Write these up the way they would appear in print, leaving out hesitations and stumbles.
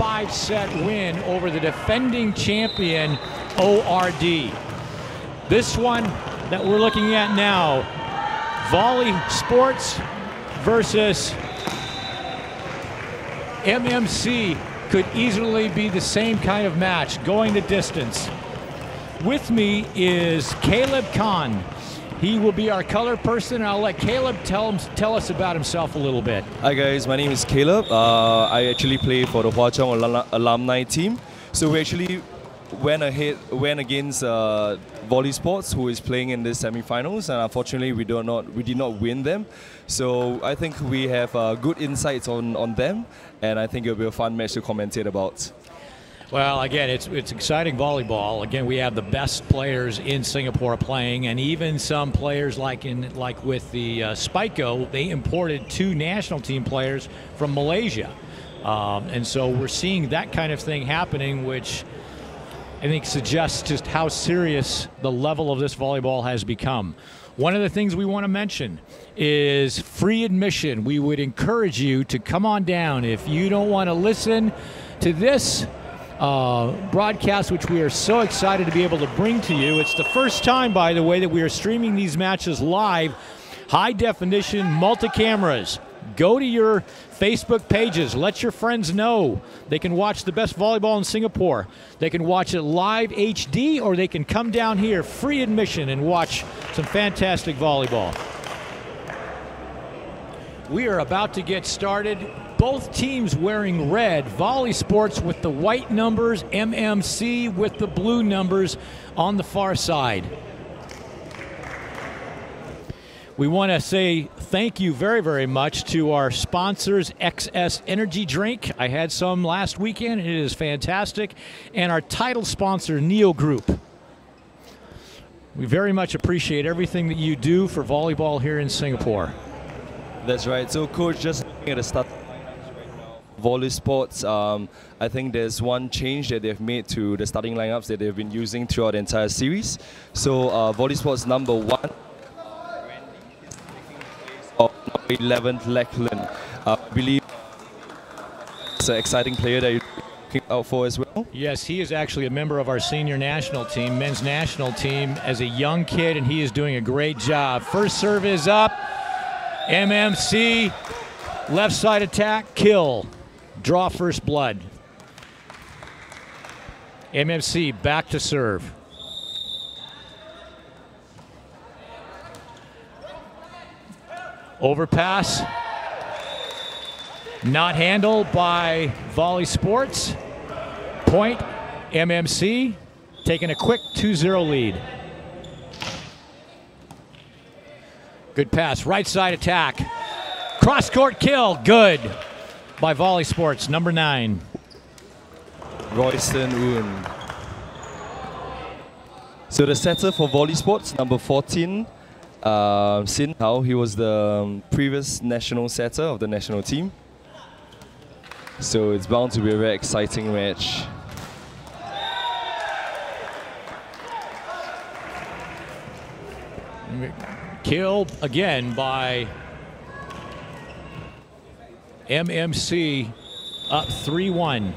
5-set win over the defending champion, ORD. This one that we're looking at now, Volley Sports versus MMC, could easily be the same kind of match, going the distance. With me is Caleb Khan. He will be our color person, and I'll let Caleb tell us about himself a little bit. Hi guys, my name is Caleb. I actually play for the Hwa Chong alumni team. So we actually went against Volley Sports, who is playing in the semi-finals, and unfortunately we did not win them. So I think we have good insights on them, and I think it'll be a fun match to commentate about. Well, again, it's exciting volleyball. Again, we have the best players in Singapore playing, and even some players like with the Spico, they imported 2 national team players from Malaysia, and so we're seeing that kind of thing happening, which I think suggests just how serious the level of this volleyball has become. One of the things we want to mention is free admission. We would encourage you to come on down if you don't want to listen to this broadcast, which we are so excited to be able to bring to you. It's the first time, by the way, that we are streaming these matches live, high definition, multi-cameras. Go to your Facebook pages, let your friends know. They can watch the best volleyball in Singapore. They can watch it live HD, or they can come down here, free admission, and watch some fantastic volleyball. We are about to get started. Both teams wearing red, Volley Sports with the white numbers, MMC with the blue numbers on the far side. We want to say thank you very, very much to our sponsors, XS Energy Drink. I had some last weekend, and it is fantastic. And our title sponsor, Neo Group. We very much appreciate everything that you do for volleyball here in Singapore. That's right. So, Coach, just at the start, Volley Sports, I think there's one change that they've made to the starting lineups that they've been using throughout the entire series. So Volley Sports number 1 is taking the place of number 11, Lachlan. I believe it's an exciting player that you're looking out for as well. Yes, he is actually a member of our senior national team, men's national team, as a young kid, and he is doing a great job. First serve is up. MMC, left side attack, kill. Draw first blood. MMC back to serve. Overpass. Not handled by Volley Sports. Point, MMC, taking a quick 2-0 lead. Good pass, right side attack. Cross court kill, good. By Volley Sports, number 9. Royston Woon. So the setter for Volley Sports, number 14, Sin Tao. He was the previous national setter of the national team. So it's bound to be a very exciting match. Kill again by MMC, up 3-1.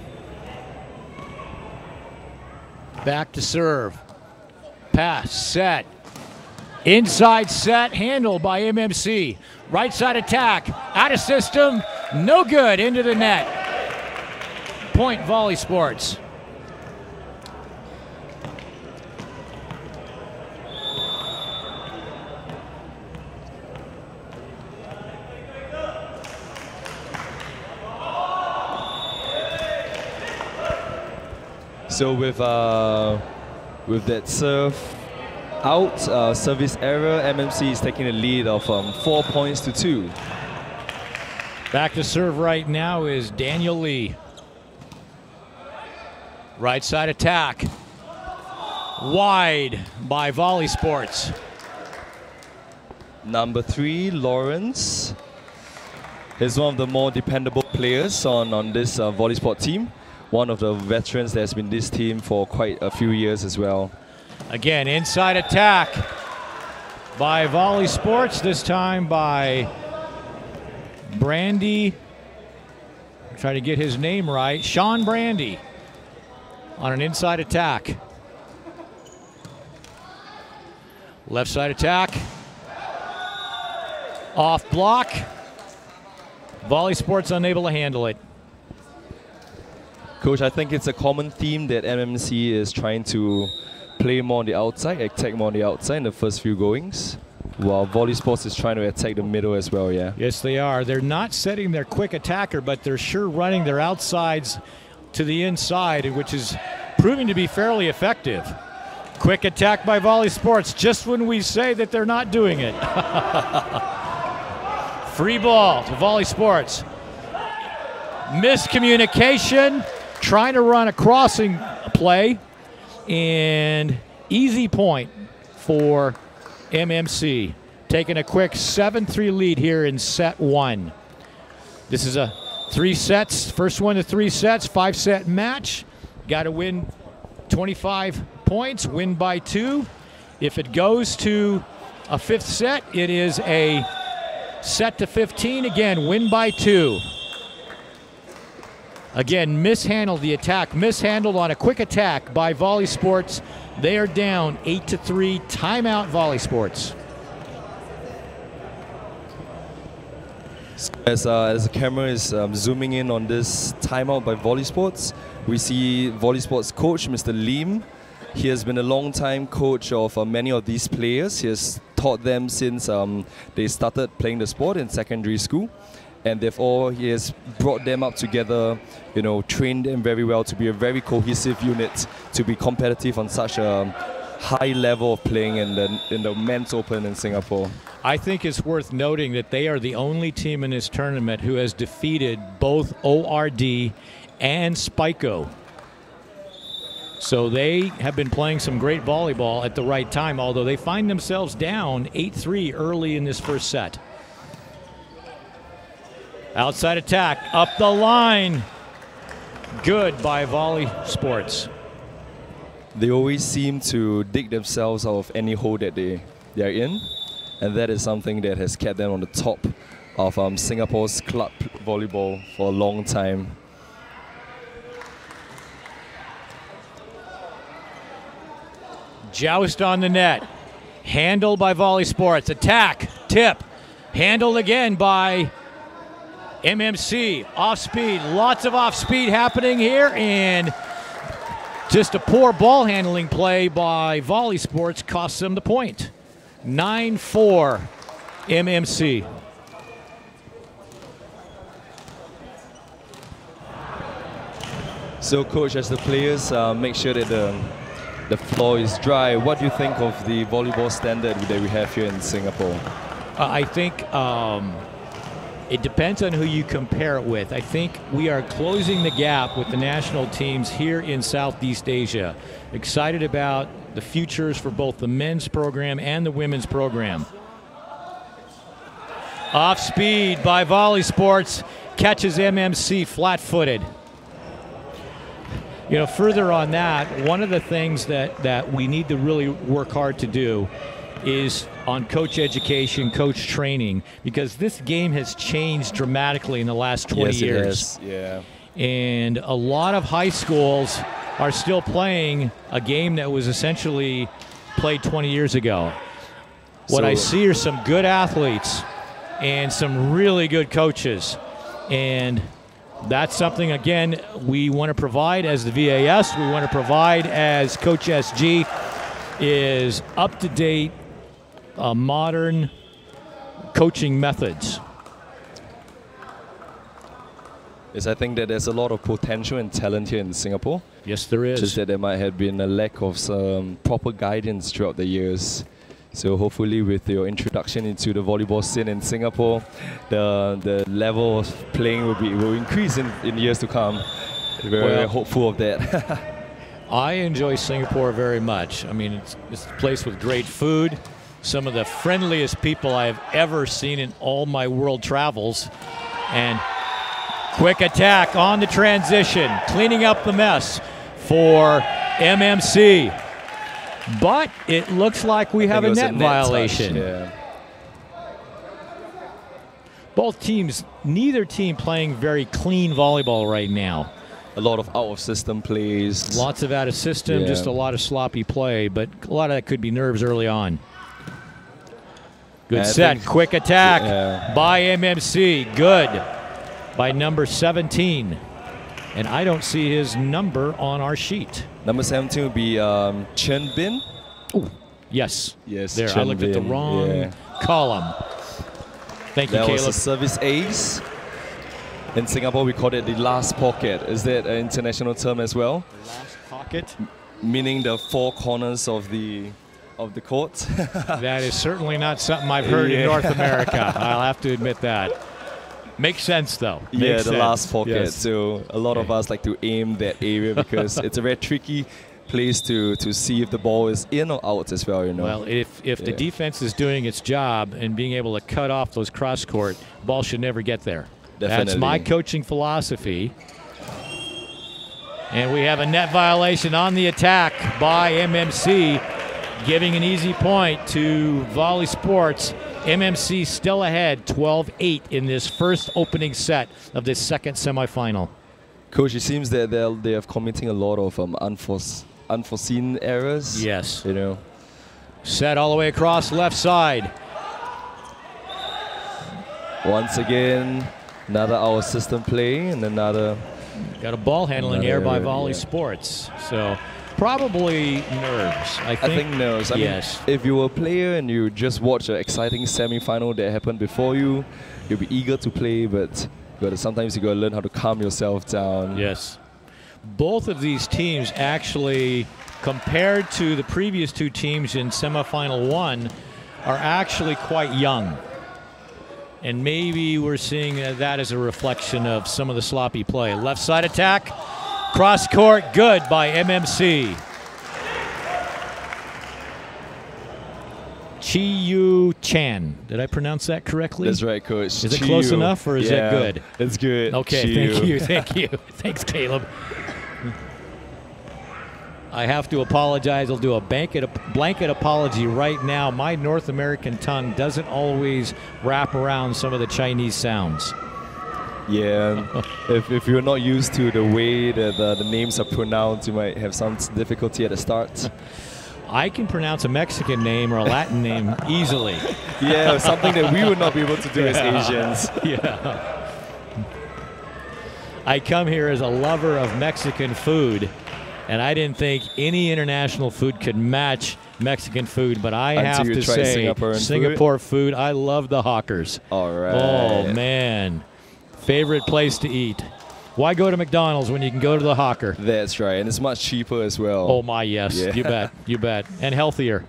Back to serve. Pass, set. Inside set, handled by MMC. Right side attack, out of system, no good, into the net. Point, Volley Sports. So with that serve out, service error, MMC is taking a lead of 4 points to 2. Back to serve right now is Daniel Lee. Right side attack. Wide by Volley Sports. Number 3, Lawrence. He's one of the more dependable players on this Volley Sport team. One of the veterans that's been this team for quite a few years as well. Again, inside attack by Volley Sports, this time by Brandy Trying to get his name right. Sean Brandy on an inside attack. Left side attack. Off block. Volley Sports unable to handle it. Coach, I think it's a common theme that MMC is trying to play more on the outside, attack more on the outside in the first few goings, while Volley Sports is trying to attack the middle as well, yeah? Yes, they are. They're not setting their quick attacker, but they're sure running their outsides to the inside, which is proving to be fairly effective. Quick attack by Volley Sports, just when we say that they're not doing it. Free ball to Volley Sports. Miscommunication, trying to run a crossing play, and easy point for MMC, taking a quick 7-3 lead here in set one. This is a 3 sets, first one to 3 sets, 5-set match. Got to win 25 points, win by 2. If it goes to a 5th set, it is a set to 15. Again, win by 2. Again, mishandled the attack, mishandled on a quick attack by Volley Sports. They are down 8-3, timeout Volley Sports. As the camera is zooming in on this timeout by Volley Sports, we see Volley Sports coach, Mr. Lim. He has been a long-time coach of many of these players. He has taught them since they started playing the sport in secondary school. And therefore, he has brought them up together, you know, trained them very well to be a very cohesive unit, to be competitive on such a high level of playing in the men's open in Singapore. I think it's worth noting that they are the only team in this tournament who has defeated both ORD and Spico. So they have been playing some great volleyball at the right time, although they find themselves down 8-3 early in this first set. Outside attack, up the line. Good by Volley Sports. They always seem to dig themselves out of any hole that they are in, and that is something that has kept them on the top of Singapore's club volleyball for a long time. Joust on the net. Handled by Volley Sports. Attack, tip. Handled again by MMC, off speed, lots of off speed happening here, and just a poor ball handling play by Volley Sports costs them the point. 9-4 MMC. So coach, as the players make sure that the floor is dry, what do you think of the volleyball standard that we have here in Singapore? I think it depends on who you compare it with. I think we are closing the gap with the national teams here in Southeast Asia. Excited about the futures for both the men's program and the women's program. Off speed by Volley Sports, catches MMC flat-footed. You know, further on that, one of the things that we need to really work hard to do is on coach education, coach training, because this game has changed dramatically in the last 20 years. Yes, yeah. And a lot of high schools are still playing a game that was essentially played 20 years ago. What I see are some good athletes and some really good coaches. And that's something, again, we want to provide as the VAS, we want to provide as Coach SG, is up-to-date, modern coaching methods. Yes, I think that there's a lot of potential and talent here in Singapore. Yes, there is. Just that there might have been a lack of some proper guidance throughout the years. So hopefully with your introduction into the volleyball scene in Singapore, the level of playing will increase in years to come. We're hopeful of that. I enjoy Singapore very much. I mean, it's a place with great food, some of the friendliest people I have ever seen in all my world travels. And quick attack on the transition, cleaning up the mess for MMC. But it looks like we have a net violation. Touch, yeah. both teams, neither team playing very clean volleyball right now. A lot of out-of-system plays. Lots of out-of-system, yeah. Just a lot of sloppy play, but a lot of that could be nerves early on. Good set, quick attack by MMC. Good by number 17. And I don't see his number on our sheet. Number 17 would be Chen Bin. Ooh. Yes. Yes, there, I looked at the wrong column. Thank you, Caleb. That was a service ace. In Singapore, we call it the last pocket. Is that an international term as well? Last pocket? Meaning the four corners of the court. That is certainly not something I've heard in North America. I'll have to admit that. Makes sense, though. Makes sense. The last pocket. Yes. So a lot of us like to aim that area because it's a very tricky place to see if the ball is in or out as well, you know. Well, if the defense is doing its job and being able to cut off those cross court, ball should never get there. Definitely. That's my coaching philosophy. And we have a net violation on the attack by MMC, giving an easy point to Volley Sports. MMC still ahead 12-8 in this first opening set of this second semifinal. Coach, it seems that they are committing a lot of unforeseen errors. Yes. You know. Set all the way across left side. Once again, another out-of-system play and another. Got a ball handling error by Volley Sports. So probably nerves. I think nerves. I mean, if you were a player and you just watched an exciting semi-final that happened before you, you'll be eager to play, but sometimes you got to learn how to calm yourself down. Yes. Both of these teams actually, compared to the previous two teams in semifinal one, are actually quite young. And maybe we're seeing that as a reflection of some of the sloppy play. Left side attack, cross court, good by MMC. Chi Yu Chan. Did I pronounce that correctly? That's right, Coach. Is it close enough or is that good? It's good. Okay, thank you. Thanks, Caleb. I have to apologize. I'll do a blanket apology right now. My North American tongue doesn't always wrap around some of the Chinese sounds. Yeah, if you're not used to the way that the names are pronounced, you might have some difficulty at the start. I can pronounce a Mexican name or a Latin name easily. Yeah, something that we would not be able to do as Asians. Yeah. I come here as a lover of Mexican food, and I didn't think any international food could match Mexican food, but I have to say Singapore food, I love the hawkers. All right. Oh, man. Favorite place to eat. Why go to McDonald's when you can go to the hawker? That's right, and it's much cheaper as well. Oh, my, yes. Yeah. You bet. You bet. And healthier.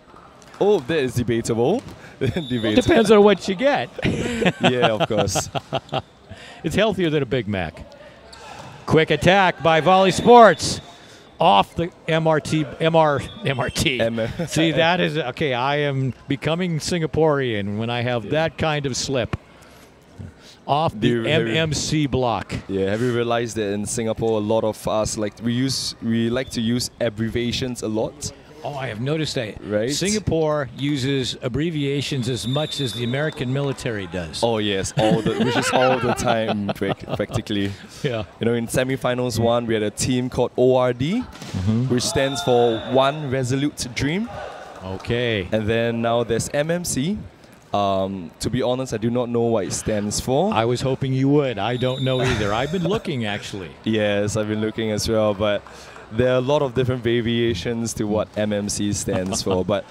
Oh, that is debatable. Well, it depends on what you get. Yeah, of course. It's healthier than a Big Mac. Quick attack by Volley Sports. Off the MRT. See, that is, okay, I am becoming Singaporean when I have that kind of slip. Off the MMC block. Yeah, have you realized that in Singapore, a lot of us, like, we like to use abbreviations a lot? Oh, I have noticed that. Right? Singapore uses abbreviations as much as the American military does. Oh, yes, which is all the time, practically. Yeah. You know, in semifinals one, we had a team called ORD, which stands for One Resolute Dream. Okay. And then now there's MMC. To be honest, I do not know what it stands for. I was hoping you would. I don't know either. I've been looking, actually. Yes, I've been looking as well, but there are a lot of different variations to what MMC stands for. But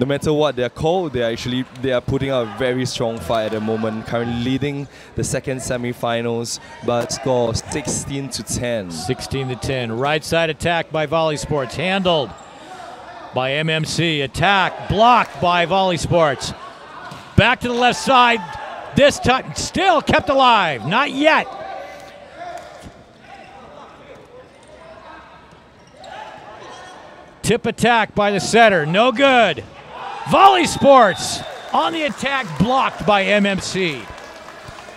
no matter what they're called, they are putting out a very strong fight at the moment, currently leading the second semifinals by a score of 16-10. 16-10. Right side attack by Volley Sports. Handled by MMC. Attack blocked by Volley Sports. Back to the left side, this time still kept alive, not yet. Tip attack by the setter, no good. Volley Sports on the attack, blocked by MMC.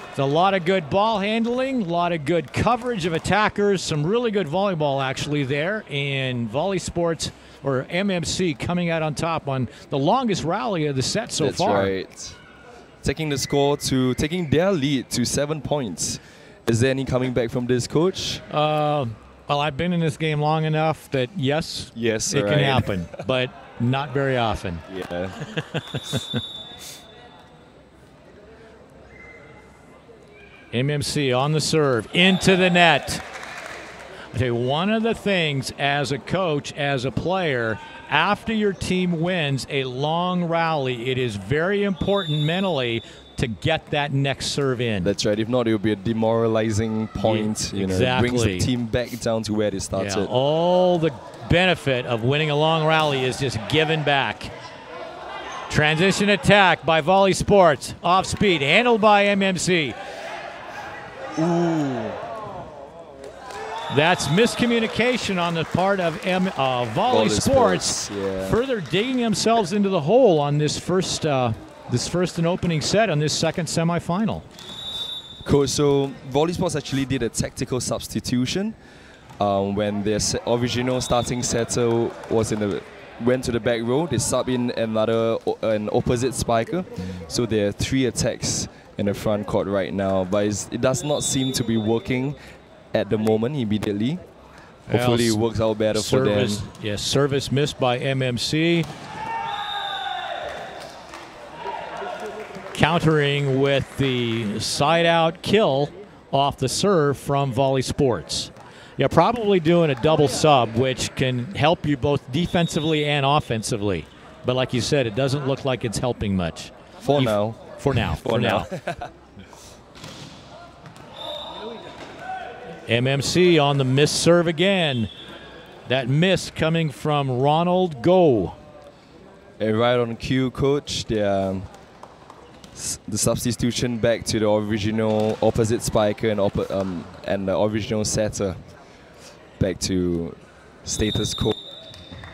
It's a lot of good ball handling, a lot of good coverage of attackers, some really good volleyball actually there, and Volley Sports, or MMC, coming out on top on the longest rally of the set so far. That's right. taking their lead to 7 points. Is there any coming back from this, coach? Well, I've been in this game long enough that yes, it can happen, but not very often. Yeah. MMC on the serve, into the net. I tell you, one of the things as a coach, as a player, after your team wins a long rally, it is very important mentally to get that next serve in. That's right. If not, it would be a demoralizing point. Yeah, you know, exactly. It brings the team back down to where they started. Yeah, all the benefit of winning a long rally is just given back. Transition attack by Volley Sports. Off speed, handled by MMC. Ooh. That's miscommunication on the part of Volley Sports. Yeah. Further digging themselves into the hole on this first and opening set on this second semifinal. Cool. So Volley Sports actually did a tactical substitution when their original starting setter was went to the back row. They sub in an opposite spiker. So there are three attacks in the front court right now, but it does not seem to be working at the moment immediately. Hopefully it works out better for them. Yes, service missed by MMC. Countering with the side out kill off the serve from Volley Sports. Yeah, probably doing a double sub, which can help you both defensively and offensively. But like you said, it doesn't look like it's helping much. For now. MMC on the missed serve again. That miss coming from Ronald Goh. And right on cue, coach, the substitution back to the original opposite spiker and the original setter. Back to status quo.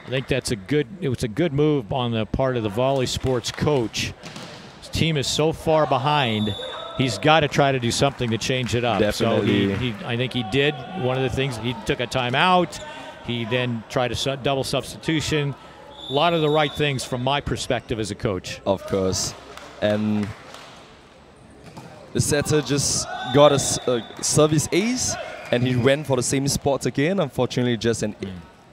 I think that's a good move on the part of the Volley Sports coach. His team is so far behind. He's got to try to do something to change it up. Definitely. So I think he did. One of the things, he took a timeout. He then tried a double substitution. A lot of the right things from my perspective as a coach. Of course. And the setter just got a service ace, and he went for the same spot again. Unfortunately, just an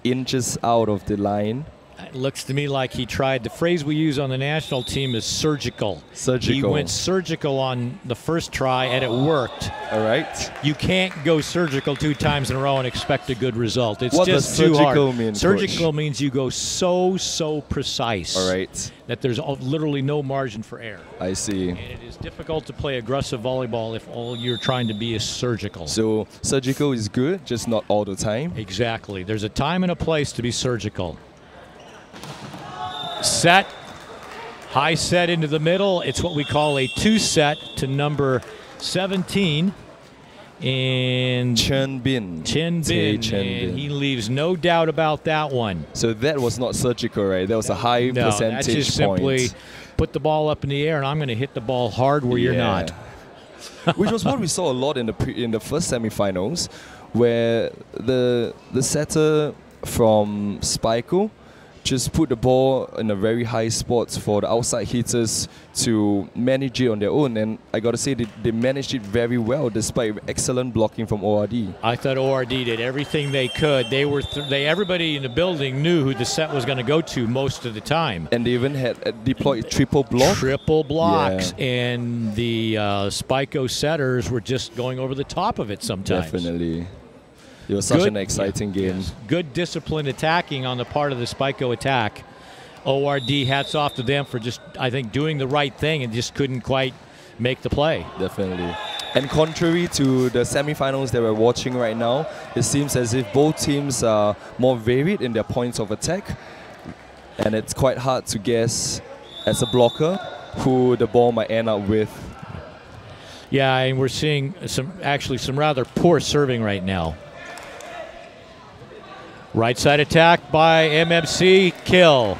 inches out of the line. It looks to me like he tried. The phrase we use on the national team is surgical. Surgical. He went surgical on the first try, and it worked. All right. You can't go surgical 2 times in a row and expect a good result. It's just too hard. What does surgical mean? Surgical means you go so precise. All right. That there's literally no margin for error. I see. And it is difficult to play aggressive volleyball if all you're trying to be is surgical. So surgical is good, just not all the time. Exactly. There's a time and a place to be surgical. Set, high set into the middle. It's what we call a 2-set to number 17. And Chen Bin. He leaves no doubt about that one. So that was not surgical, right? That was a high percentage that's just point. Simply put the ball up in the air and I'm going to hit the ball hard where you're not. Which was what we saw a lot in the first semifinals, where the setter from Spico just put the ball in a very high spot for the outside hitters to manage it on their own. And I got to say, they managed it very well, despite excellent blocking from ORD. I thought ORD did everything they could. Everybody in the building knew who the set was going to go to most of the time. And they even had deployed triple blocks. Triple blocks. Yeah. And the Spico setters were just going over the top of it sometimes. Definitely. It was such an exciting game. Good disciplined attacking on the part of the Spico attack. ORD, hats off to them for just, I think, doing the right thing and just couldn't quite make the play. Definitely. And contrary to the semifinals that we're watching right now, it seems as if both teams are more varied in their points of attack. And it's quite hard to guess, as a blocker, who the ball might end up with. Yeah, and we're seeing some rather poor serving right now. Right side attack by MMC, kill.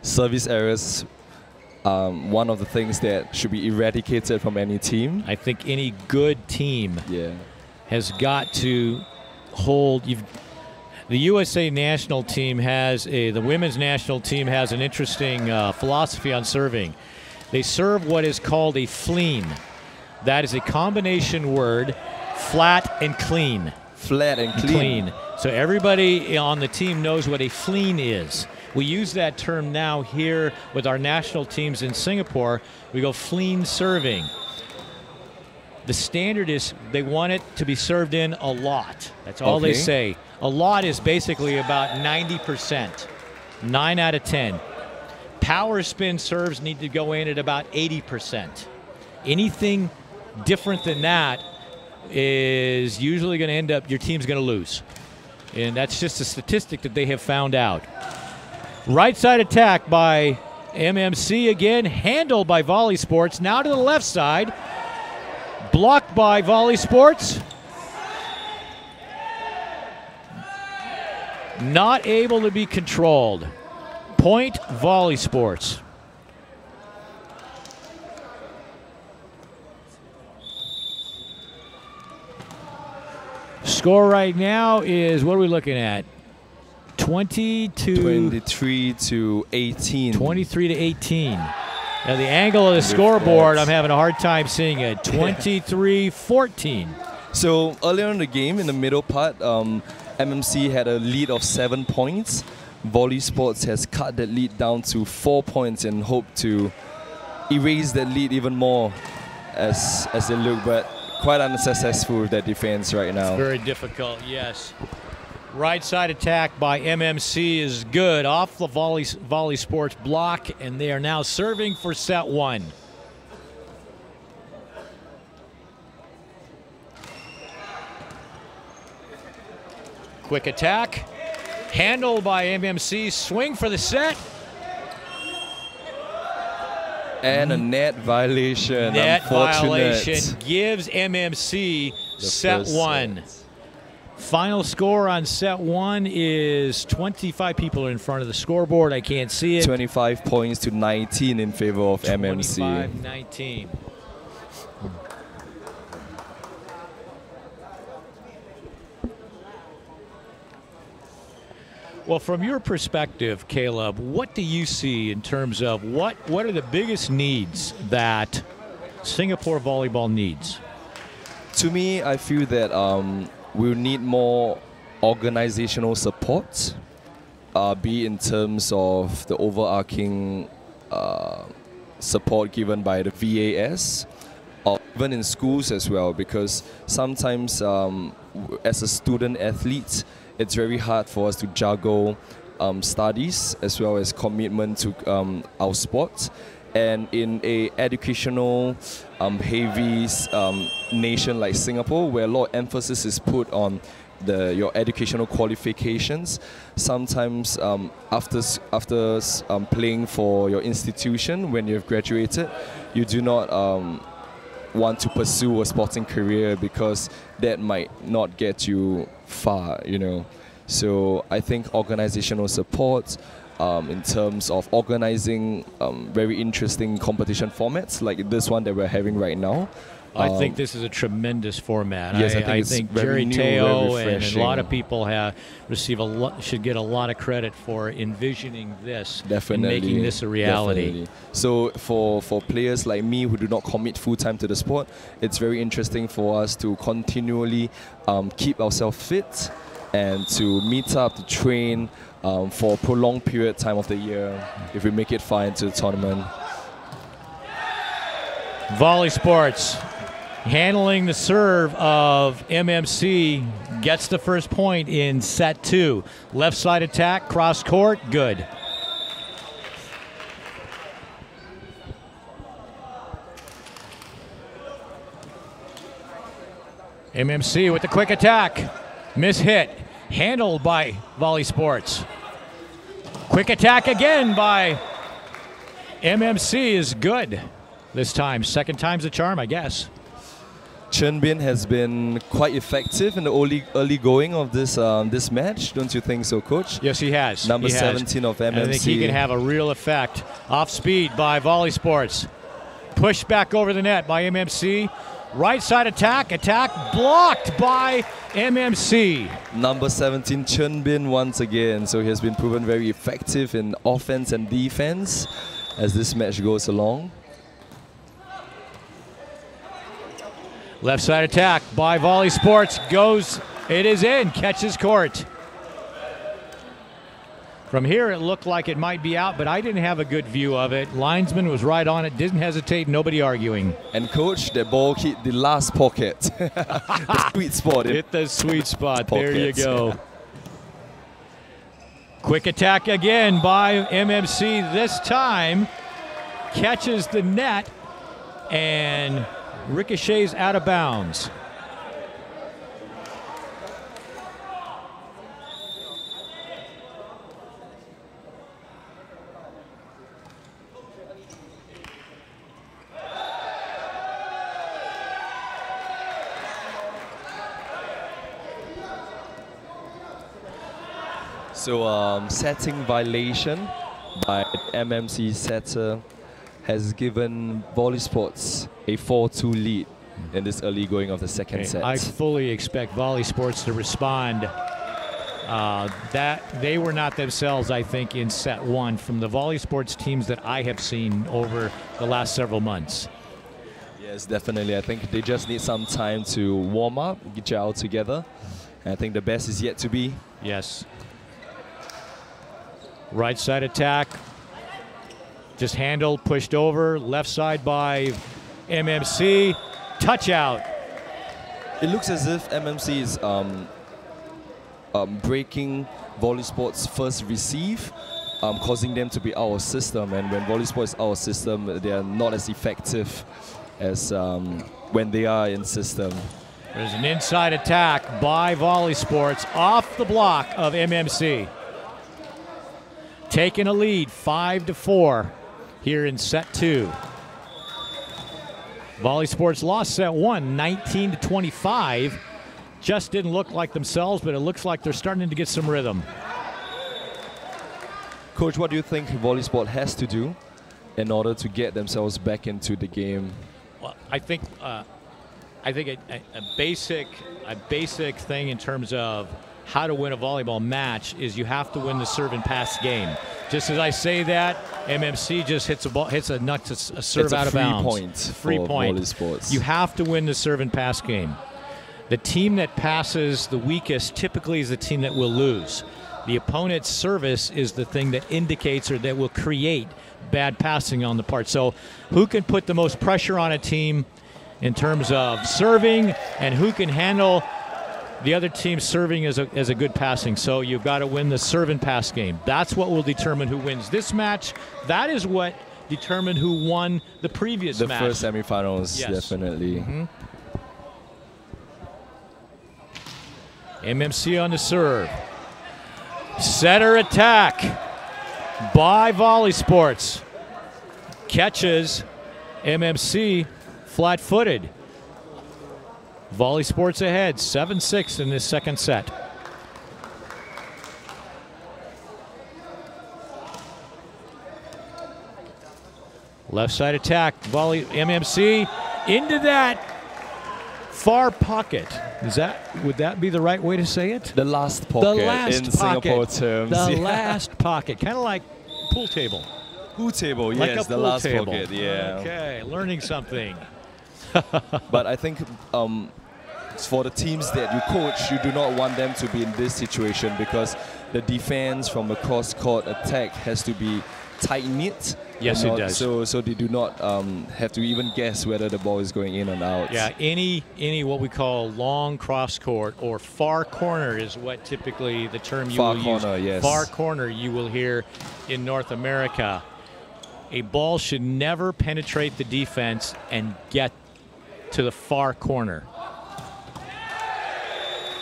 Service errors, one of the things that should be eradicated from any team. I think any good team has got to hold. The USA national team has the women's national team has an interesting philosophy on serving. They serve what is called a fleen. That is a combination word, flat and clean. Flat and clean. So everybody on the team knows what a fleen is. We use that term now here with our national teams in Singapore. We go fleen serving. The standard is they want it to be served in a lot. That's all they say. A lot is basically about 90%, 9 out of 10. Power spin serves need to go in at about 80%. Anything different than that is usually going to end up your team's going to lose. And that's just a statistic that they have found out. Right side attack by MMC again, handled by Volley Sports. Now to the left side. Blocked by Volley Sports. Not able to be controlled. Point Volley Sports. Score right now is, what are we looking at? 23 to 18. 23 to 18. Now the angle of the scoreboard, I'm having a hard time seeing it. 23-14. So earlier in the game, in the middle part, MMC had a lead of 7 points. Volley Sports has cut that lead down to 4 points and hope to erase that lead even more as they look, but quite unsuccessful with their defense right now. It's very difficult, yes. Right side attack by MMC is good off the Volley Sports block, and they are now serving for set one. Quick attack, handled by MMC, swing for the set. And a net violation. Net violation gives MMC set one. Final score on set one is 25 people in front of the scoreboard. I can't see it. 25 points to 19 in favor of MMC. 25-19. Well, from your perspective, Caleb, what do you see in terms of what are the biggest needs that Singapore volleyball needs? To me, I feel that we'll need more organizational support, be it in terms of the overarching support given by the VAS, or even in schools as well, because sometimes as a student athlete, it's very hard for us to juggle studies as well as commitment to our sports. And in a educational heavy nation like Singapore, where a lot of emphasis is put on your educational qualifications, sometimes after playing for your institution, when you've graduated, you do not want to pursue a sporting career because that might not get you far, you know. So I think organizational support, in terms of organizing very interesting competition formats like this one that we're having right now. I think this is a tremendous format. Yes, I think Jerry Teo and a lot of people should get a lot of credit for envisioning this and making this a reality. So for players like me who do not commit full-time to the sport, it's very interesting for us to continually keep ourselves fit and to meet up, to train, for a prolonged period time of the year, if we make it far into the tournament. Volley Sports handling the serve of MMC, gets the first point in set two. Left side attack, cross court, good. MMC with the quick attack, mishit. Handled by Volley Sports. Quick attack again by MMC is good this time. Second time's the charm, I guess. Chen Bin has been quite effective in the early going of this this match. Don't you think so, Coach? Yes, he has. Number 17 of MMC. And I think he can have a real effect. Off speed by Volley Sports. Pushed back over the net by MMC. Right side attack blocked by MMC. Number 17, Chen Bin once again. So he has been proven very effective in offense and defense as this match goes along. Left side attack by Volley Sports goes, it is in, catches court. From here, it looked like it might be out, but I didn't have a good view of it. Linesman was right on it, didn't hesitate, nobody arguing. And coach, the ball hit the last pocket. The sweet spot. Hit the sweet spot, there you go. Quick attack again by MMC. This time, catches the net and ricochets out of bounds. So setting violation by MMC setter has given Volley Sports a 4-2 lead in this early going of the second set. I fully expect Volley Sports to respond. That they were not themselves, I think, in set one from the Volley Sports teams that I have seen over the last several months. Yes, definitely. I think they just need some time to warm up, get you out together. And I think the best is yet to be. Yes. Right side attack, just handled, pushed over, left side by MMC, touch out. It looks as if MMC is breaking Volley Sports' first receive, causing them to be out of system. And when Volley Sports is out of system, they are not as effective as when they are in system. There's an inside attack by Volley Sports off the block of MMC. Taking a lead 5-4 here in set two. Volley Sports lost set one 19-25. Just didn't look like themselves, but it looks like they're starting to get some rhythm. Coach, what do you think Volley Sport has to do in order to get themselves back into the game? Well, I think a basic thing in terms of how to win a volleyball match is you have to win the serve and pass game. Just as I say that, MMC just hits a ball, hits a serve out of bounds. Free point. Volley Sports. You have to win the serve and pass game. The team that passes the weakest typically is the team that will lose. The opponent's service is the thing that indicates or that will create bad passing on the part. So who can put the most pressure on a team in terms of serving, and who can handle the other team serving as a good passing. So you've got to win the serve and pass game. That's what will determine who wins this match. That is what determined who won the previous match. The first semifinals, yes. Definitely. MMC on the serve. Setter attack by Volley Sports. Catches MMC flat-footed. Volley Sports ahead, 7-6 in this second set. Left side attack, Volley MMC into that far pocket. Is that, would that be the right way to say it? The last pocket, Singapore terms. The last pocket, kind of like pool table. Pool table, yes, like the last pocket, yeah. Okay, learning something. But I think for the teams that you coach, you do not want them to be in this situation because the defense from a cross-court attack has to be tight-knit. Yes, it does. So they do not have to even guess whether the ball is going in and out. Yeah, any what we call long cross-court or far corner is what typically the term you will use. Far corner, yes. Far corner you will hear in North America. A ball should never penetrate the defense and get to the far corner.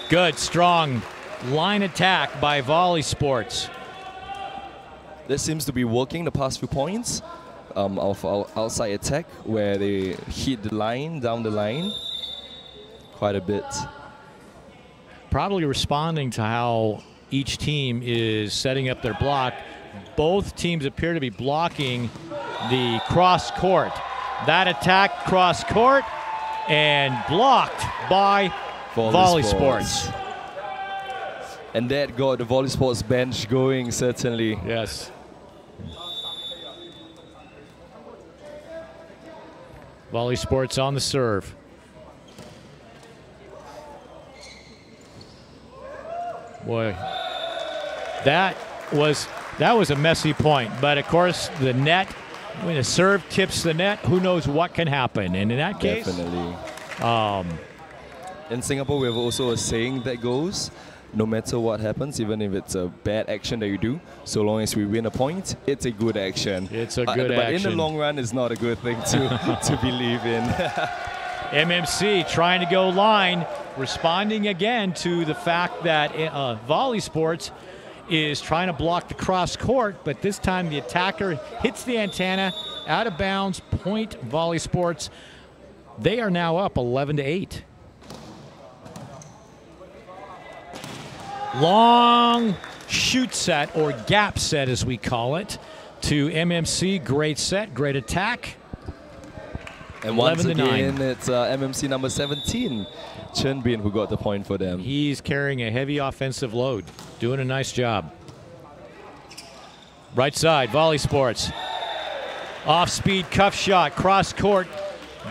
Good, strong line attack by Volley Sports. This seems to be working the past few points of our outside attack where they hit the line, down the line quite a bit. Probably responding to how each team is setting up their block. Both teams appear to be blocking the cross court. That attack cross court. and blocked by Volley Sports. And that got the Volley Sports bench going, certainly. Yes. Volley Sports on the serve. Boy, that was a messy point, but of course the net, when the serve tips the net, who knows what can happen. And in that case, definitely. In Singapore, we have also a saying that goes, no matter what happens, even if it's a bad action that you do, so long as we win a point, it's a good action. It's a good action. But in the long run, it's not a good thing to, to believe in. MMC trying to go line, responding again to the fact that Volley Sports is trying to block the cross court, but this time the attacker hits the antenna, out of bounds, point Volley Sports. They are now up 11-8. Long shoot set, or gap set as we call it, to MMC. Great set, great attack. And once again, it's MMC number 17, Chen Bin, who got the point for them. He's carrying a heavy offensive load, doing a nice job. Right side, Volley Sports. Off-speed cuff shot, cross court,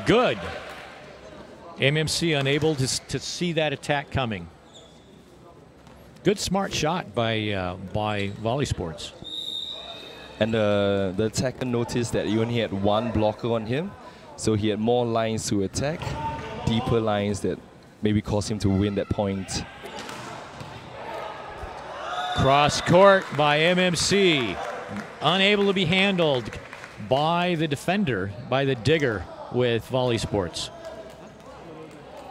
good. MMC unable to see that attack coming. Good smart shot by Volley Sports. And the attacker noticed that he only had one blocker on him, so he had more lines to attack, deeper lines that maybe caused him to win that point. Cross court by MMC, unable to be handled by the defender, by the digger with Volley Sports.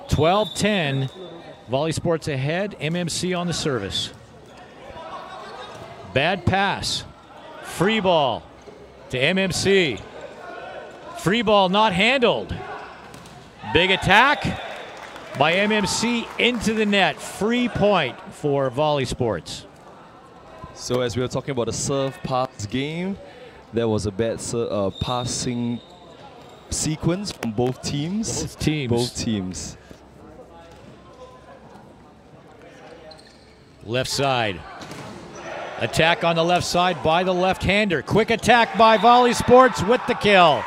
12-10, Volley Sports ahead, MMC on the service. Bad pass, free ball to MMC. Free ball not handled. Big attack by MMC into the net. Free point for Volley Sports. So as we were talking about a serve pass game, there was a bad passing sequence from both teams. Both teams. Left side. Attack on the left side by the left-hander. Quick attack by Volley Sports with the kill.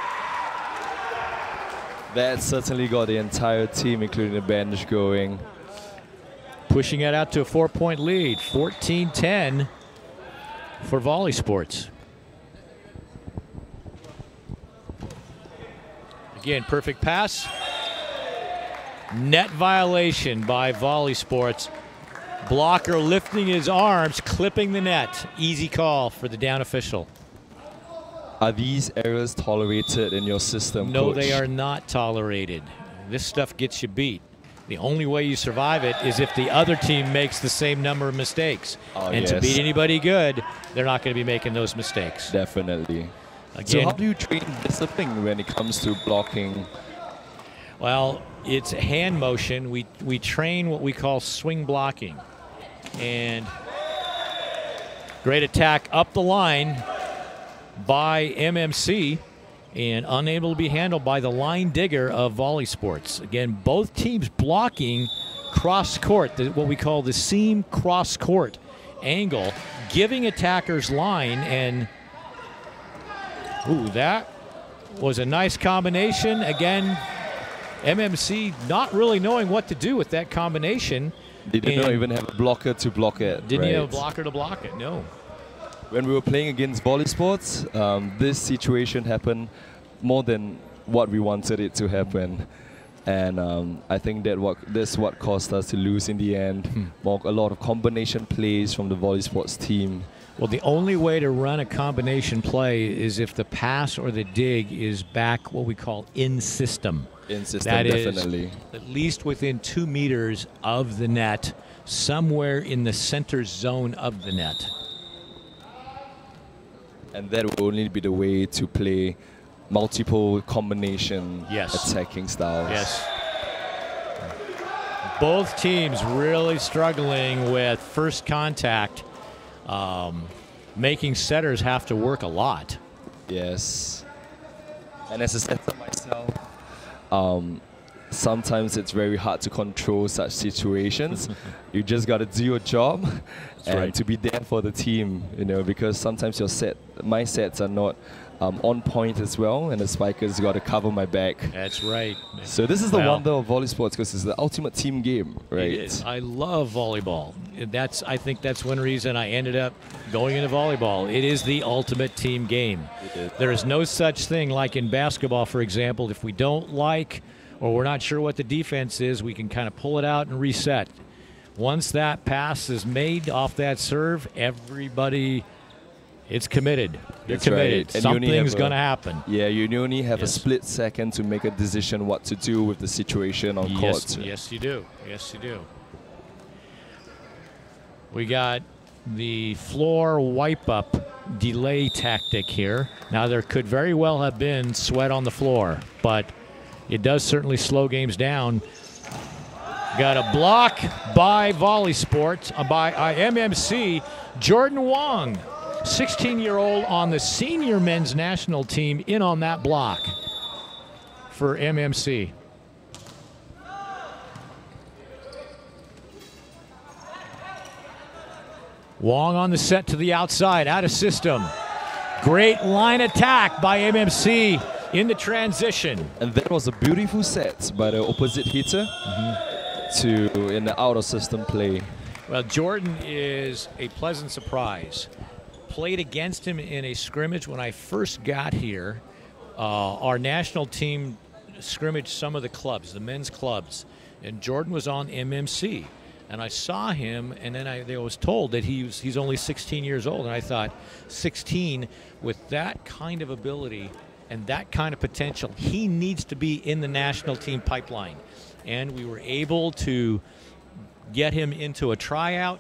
That certainly got the entire team, including the bench, going. Pushing it out to a 4-point lead, 14-10 for Volley Sports. Again, perfect pass. Net violation by Volley Sports. Blocker lifting his arms, clipping the net. Easy call for the down official. Are these errors tolerated in your system, Coach? No, they are not tolerated. This stuff gets you beat. The only way you survive it is if the other team makes the same number of mistakes. To beat anybody good, they're not going to be making those mistakes. Definitely. Again, so how do you train discipline when it comes to blocking? Well, it's hand motion. We train what we call swing blocking. And great attack up the line by MMC, and unable to be handled by the line digger of Volley Sports. Again, both teams blocking cross court, what we call the seam cross court angle, giving attackers line. And ooh, that was a nice combination. Again, MMC not really knowing what to do with that combination. They did not even have a blocker to block it. Didn't have a blocker to block it, no. When we were playing against Volley Sports, this situation happened more than what we wanted it to happen. And I think that's what caused us to lose in the end. A lot of combination plays from the Volley Sports team. Well, the only way to run a combination play is if the pass or the dig is back what we call in system. In system, that definitely. Is at least within 2 meters of the net, somewhere in the center zone of the net. And that will only be the way to play multiple combination attacking styles. Yes. Both teams really struggling with first contact, making setters have to work a lot. Yes. And as a setter myself, sometimes it's very hard to control such situations. You just got to do your job and to be there for the team, you know, because sometimes your mindsets are not on point as well, and the spiker's got to cover my back. That's right. So this is the wonder of volley sports, because it's the ultimate team game, right? It is. I love volleyball. That's, I think that's one reason I ended up going into volleyball. It is the ultimate team game. There is no such thing like in basketball, for example, if we don't like or we're not sure what the defense is, we can kind of pull it out and reset. Once that pass is made off that serve, everybody it's committed. You're committed. Right. Something's going to happen. Yeah, you only have a split second to make a decision what to do with the situation on court. Yes, you do. Yes, you do. We got the floor wipe-up delay tactic here. Now, there could very well have been sweat on the floor, but it does certainly slow games down. Got a block by Volley Sports, by MMC, Jordan Wong. 16-year-old on the senior men's national team in on that block for MMC. Wong on the set to the outside, out of system. Great line attack by MMC in the transition. And that was a beautiful set by the opposite hitter to in the out-of-system play. Well, Jordan is a pleasant surprise. Played against him in a scrimmage when I first got here. Our national team scrimmaged some of the clubs, the men's clubs, and Jordan was on MMC. And I saw him, and then I was told that he's only 16 years old, and I thought, 16 with that kind of ability and that kind of potential, he needs to be in the national team pipeline. And we were able to get him into a tryout,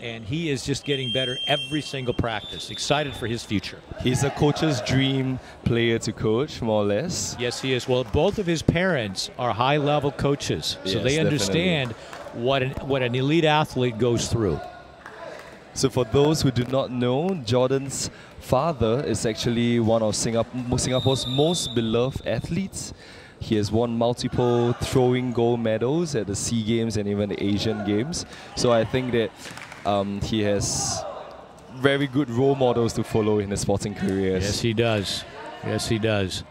and he is just getting better every single practice. Excited for his future. He's a coach's dream player to coach, more or less. Yes, he is. Well, both of his parents are high-level coaches, so they understand what an elite athlete goes through. So for those who do not know, Jordan's father is actually one of Singapore's most beloved athletes. He has won multiple throwing gold medals at the SEA Games and even the Asian Games. So I think that he has very good role models to follow in his sporting career. Yes, he does. Yes, he does.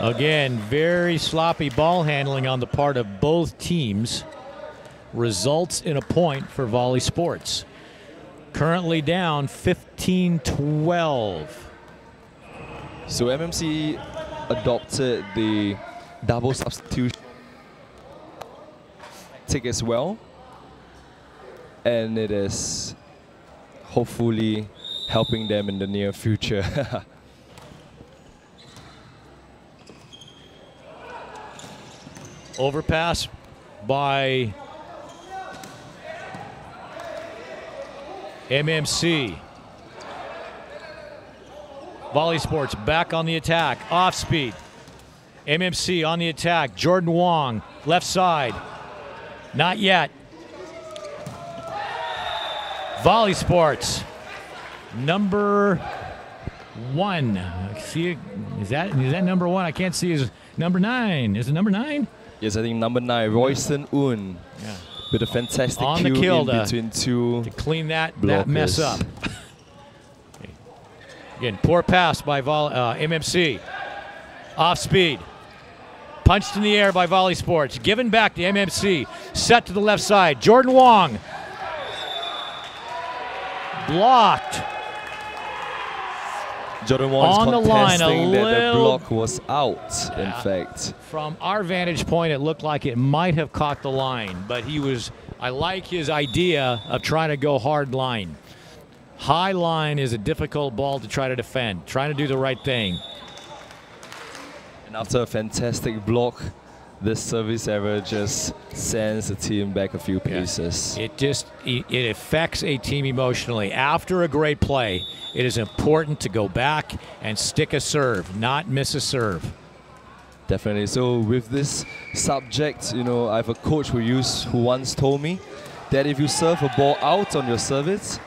Again, very sloppy ball handling on the part of both teams. Results in a point for Volley Sports. Currently down 15-12. So MMC adopted the double substitution tactic as well. And it is hopefully helping them in the near future. Overpass by MMC. Volley Sports back on the attack, off speed. MMC on the attack, Jordan Wong, left side. Not yet. Volley Sports, number one. See, is that number one? I can't see. Is number 9? Is it number 9? Yes, I think number 9. Royston Woon with a fantastic on the kill in between two to clean that mess up. Again, poor pass by MMC. Off speed, punched in the air by Volley Sports. Given back to MMC. Set to the left side. Jordan Wong. Blocked. Jordan Wong is contesting that the block was out, in fact. From our vantage point, it looked like it might have caught the line, but he was, I like his idea of trying to go hard line. High line is a difficult ball to try to defend, trying to do the right thing. And after a fantastic block, this service error just sends the team back a few paces. It just, it affects a team emotionally. After a great play, it is important to go back and stick a serve, not miss a serve. Definitely. So with this subject, you know, I have a coach who once told me that if you serve a ball out on your service,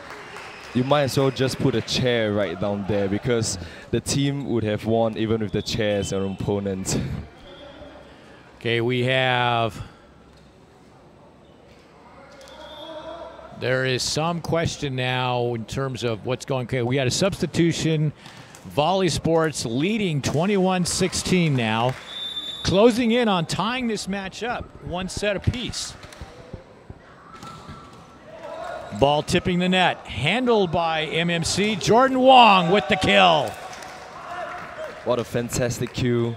you might as well just put a chair right down there, because the team would have won even with the chair as their opponent. Okay, we have... There is some question now in terms of what's going on. Okay, we had a substitution. Volley Sports leading 21-16 now. Closing in on tying this match up, one set apiece. Ball tipping the net, handled by MMC. Jordan Wong with the kill. What a fantastic cue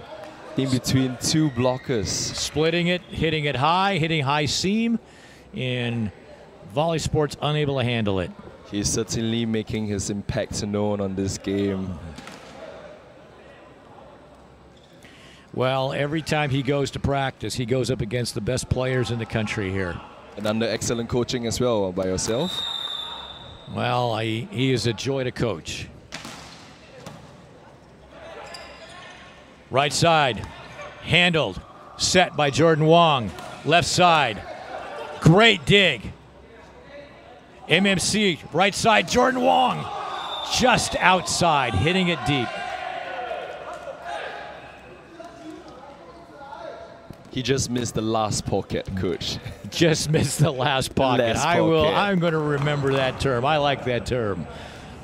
in between two blockers. Splitting it, hitting it high, hitting high seam, and Volley Sports unable to handle it. He's certainly making his impact known on this game. Well, every time he goes to practice, he goes up against the best players in the country here. And under excellent coaching as well by yourself. Well, he is a joy to coach. Right side, handled, set by Jordan Wong. Left side, great dig. MMC, right side, Jordan Wong, just outside, hitting it deep. He just missed the last pocket, coach. Just missed the last pocket. I'm going to remember that term. I like that term,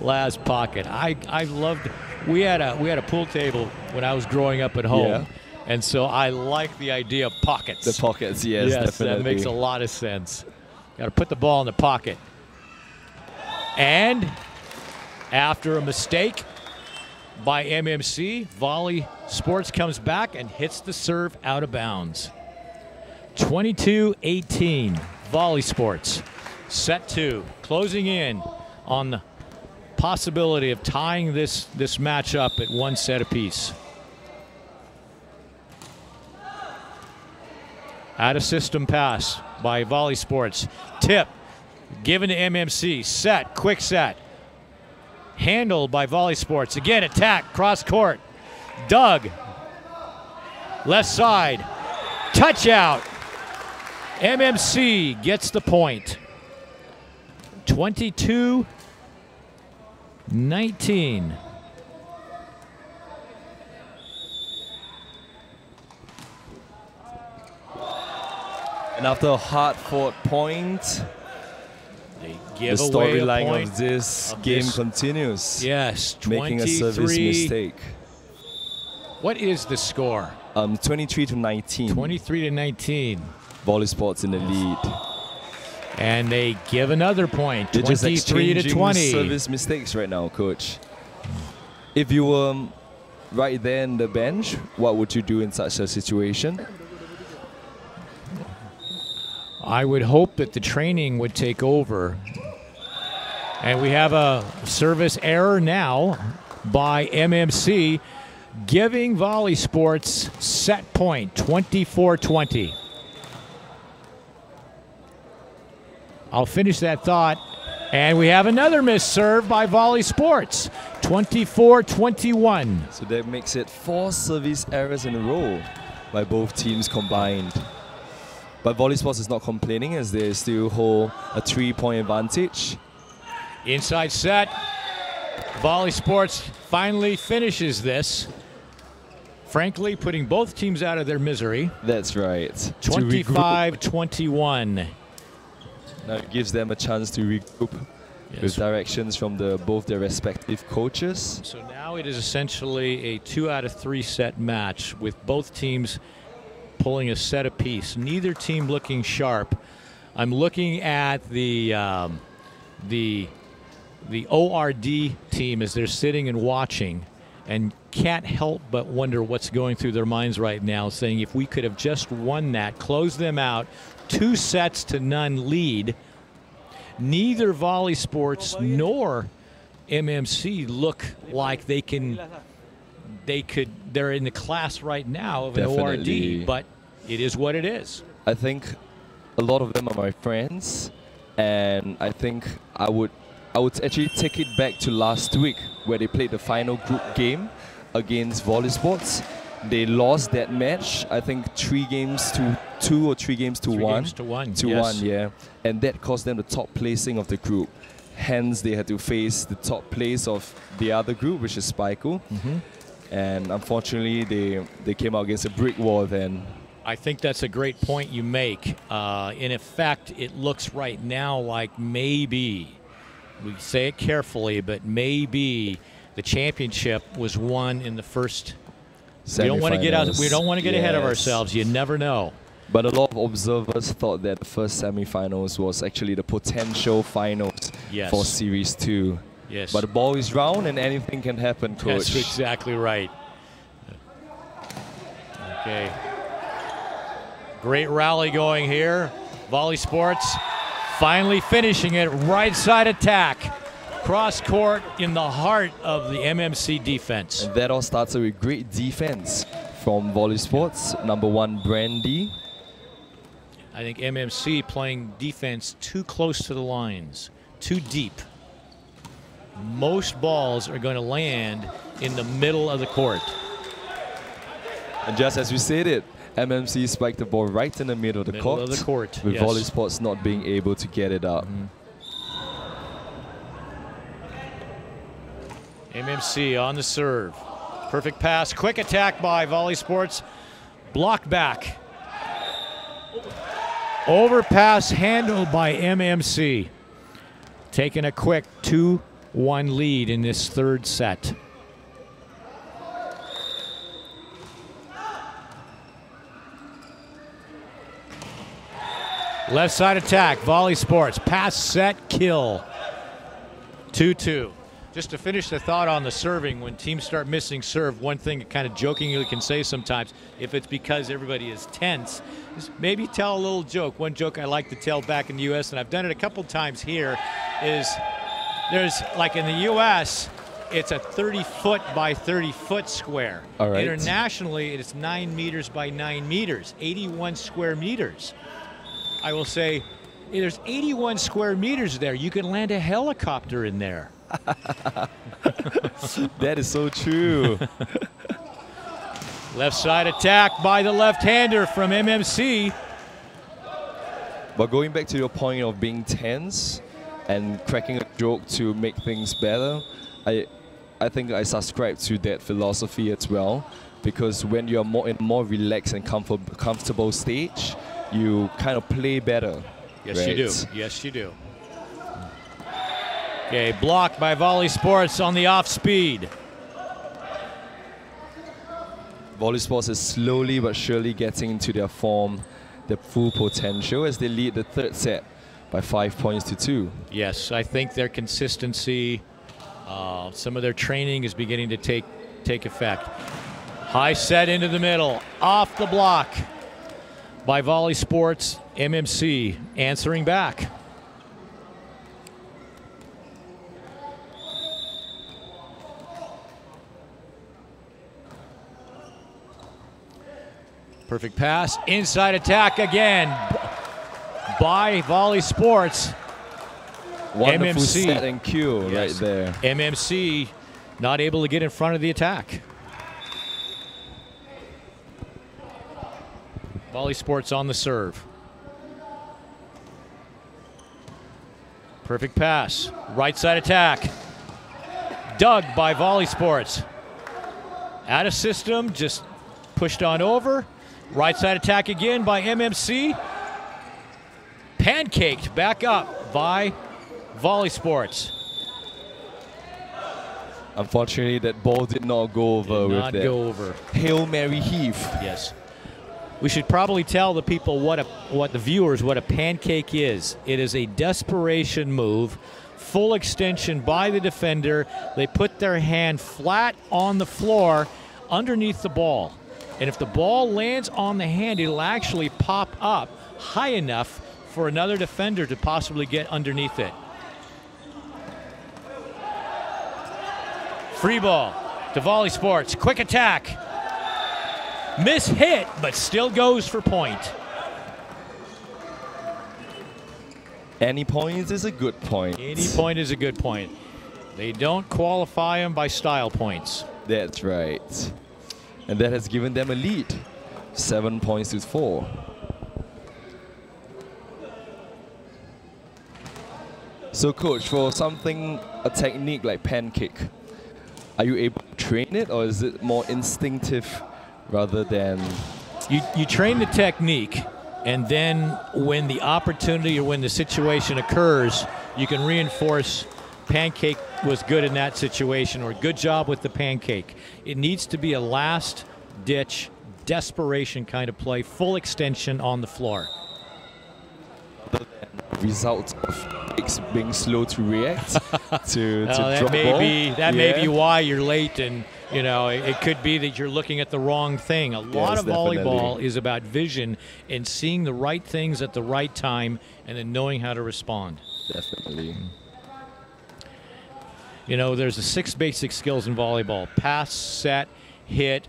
last pocket. I loved. We had a pool table when I was growing up at home, yeah. And so I like the idea of pockets. The pockets, yes, definitely. That makes a lot of sense. Got to put the ball in the pocket. And after a mistake by MMC, Volley Sports comes back and hits the serve out of bounds. 22-18, Volley Sports. Set two, closing in on the possibility of tying this match up at one set apiece. Out of system pass by Volley Sports. Tip given to MMC. Set, quick set. Handled by Volley Sports. Again, attack, cross court. Doug. Left side. Touch out. MMC gets the point. 22-19. And after a hard-fought point, the storyline of this game continues. Yes, making a service mistake. What is the score? 23-19. 23-19. Volley Sports in the lead. And they give another point. 23-20. Service mistakes right now, coach. If you were right there in the bench, what would you do in such a situation? I would hope that the training would take over. And we have a service error now by MMC, giving Volley Sports set point, 24-20. I'll finish that thought. And we have another missed serve by Volley Sports, 24-21. So that makes it 4 service errors in a row by both teams combined. But Volley Sports is not complaining as they still hold a 3-point advantage. Inside set. Volley Sports finally finishes this. Frankly, putting both teams out of their misery. That's right. 25-21. Now it gives them a chance to regroup, yes, with directions from both their respective coaches. So now it is essentially a 2 out of 3 set match with both teams pulling a set apiece. Neither team looking sharp. I'm looking at the ORD team as they're sitting and watching, and can't help but wonder what's going through their minds right now, saying if we could have just won that, closed them out, 2-0 lead. Neither Volley Sports nor MMC look like they can. They're in the class right now of an ORD, but it is what it is. I think a lot of them are my friends, and I think I would actually take it back to last week where they played the final group game against Volley Sports. They lost that match, I think 3 games to 2 or 3 games to 1. Three games to one, yeah. And that cost them the top placing of the group. Hence, they had to face the top place of the other group, which is Spico. And unfortunately, they came out against a brick wall then. I think that's a great point you make. In effect, it looks right now like maybe, we say it carefully, but maybe the championship was won in the first. We don't want to get out. We don't want to get ahead of ourselves. You never know. But a lot of observers thought that the first semi-finals was actually the potential finals for Series 2. Yes. But the ball is round and anything can happen, Coach. That's exactly right. Okay. Great rally going here. Volley Sports finally finishing it. Right side attack. Cross court in the heart of the MMC defense. And that all starts with great defense from Volley Sports. Number one, Brandy. I think MMC playing defense too close to the lines, too deep. Most balls are going to land in the middle of the court. And just as we said it, MMC spiked the ball right in the middle of the court. With Volley Sports not being able to get it out. MMC on the serve. Perfect pass, quick attack by Volley Sports. Block back. Overpass handled by MMC. Taking a quick 2-1 lead in this third set. Left side attack, Volley Sports. Pass, set, kill. 2-2. Just to finish the thought on the serving, when teams start missing serve, one thing kind of jokingly can say sometimes, if it's because everybody is tense, is maybe tell a little joke. One joke I like to tell back in the U.S., and I've done it a couple times here, is there's, like in the U.S., it's a 30-foot by 30-foot square. All right. Internationally, it's 9 meters by 9 meters, 81 square meters. I will say, there's 81 square meters there. You can land a helicopter in there. That is so true. Left side attack by the left-hander from MMC. But going back to your point of being tense and cracking a joke to make things better, I think I subscribe to that philosophy as well, because when you're in a more relaxed and comfortable stage, you kind of play better. Yes, right? You do. Yes, you do. Okay, blocked by Volley Sports on the off speed. Volley Sports is slowly but surely getting into their form, their full potential, as they lead the third set by 5 points to 2. Yes, I think their consistency, some of their training is beginning to take effect. High set into the middle, off the block by Volley Sports. MMC answering back. Perfect pass, inside attack again by Volley Sports. Wonderful MMC. Set and cue right there. MMC not able to get in front of the attack. Volley Sports on the serve. Perfect pass, right side attack. Dug by Volley Sports. Out of system, just pushed on over. Right side attack again by MMC. Pancaked back up by Volley Sports. Unfortunately, that ball did not go over. Did not go over. Hail Mary heave. Yes. We should probably tell the people what the viewers what a pancake is. It is a desperation move, full extension by the defender. They put their hand flat on the floor underneath the ball. And if the ball lands on the hand, it'll actually pop up high enough for another defender to possibly get underneath it. Free ball to Volley Sports. Quick attack. Miss hit, but still goes for point. Any point is a good point. Any point is a good point. They don't qualify them by style points. That's right. And that has given them a lead, 7 points to 4. So Coach, for something, a technique like pancake, are you able to train it, or is it more instinctive rather than You train the technique, and then when the opportunity or when the situation occurs, you can reinforce pancake was good in that situation, or good job with the pancake. It needs to be a last-ditch, desperation kind of play, full extension on the floor. Other than results of being slow to react to that drop may ball. That may be why you're late, and you know it could be that you're looking at the wrong thing. A lot of volleyball is about vision and seeing the right things at the right time, and then knowing how to respond. Definitely. You know, there's the 6 basic skills in volleyball: pass, set, hit,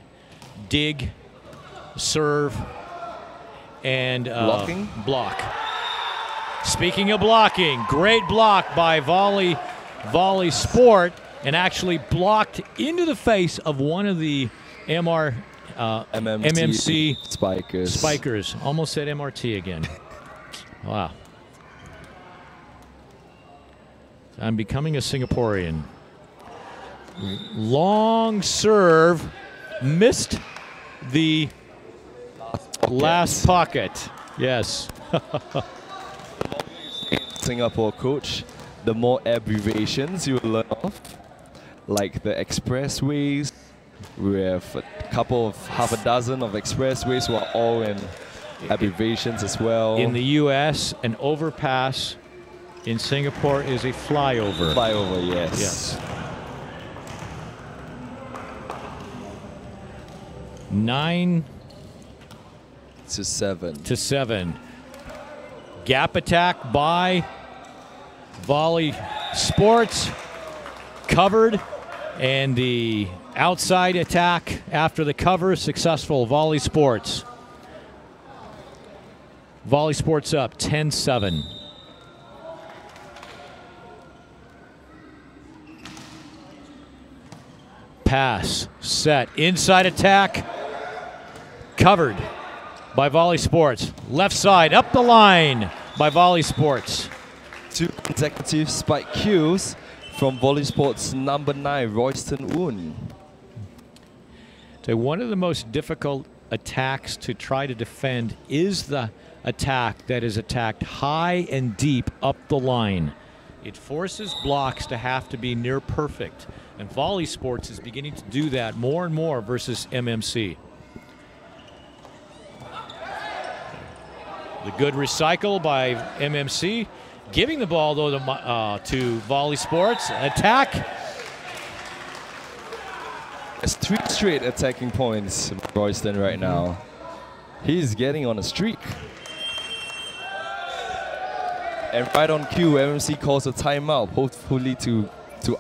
dig, serve, and block. Speaking of blocking, great block by Volley Sport, and actually blocked into the face of one of the MMC spikers. Almost said MRT again. Wow. I'm becoming a Singaporean. Long serve, missed the last pocket. Yes. Singapore coach, the more abbreviations you learn of, like the expressways. We have a couple of half-a-dozen of expressways who are all in abbreviations as well. In the US, an overpass in Singapore is a flyover. Flyover, yes. Yes. 9 to 7. To 7. Gap attack by Volley Sports, covered, and the outside attack after the cover, successful. Volley Sports. Volley Sports up 10-7. Pass, set, inside attack, covered by Volley Sports. Left side, up the line by Volley Sports. 2 consecutive spike cues from Volley Sports number 9, Royston Woon. So one of the most difficult attacks to try to defend is the attack that is attacked high and deep up the line. It forces blocks to have to be near perfect. And Volley Sports is beginning to do that more and more versus MMC. The good recycle by MMC. Giving the ball, though, to Volley Sports. Attack. It's 3 straight attacking points, Royston, right now. He's getting on a streak. And right on cue, MMC calls a timeout, hopefully to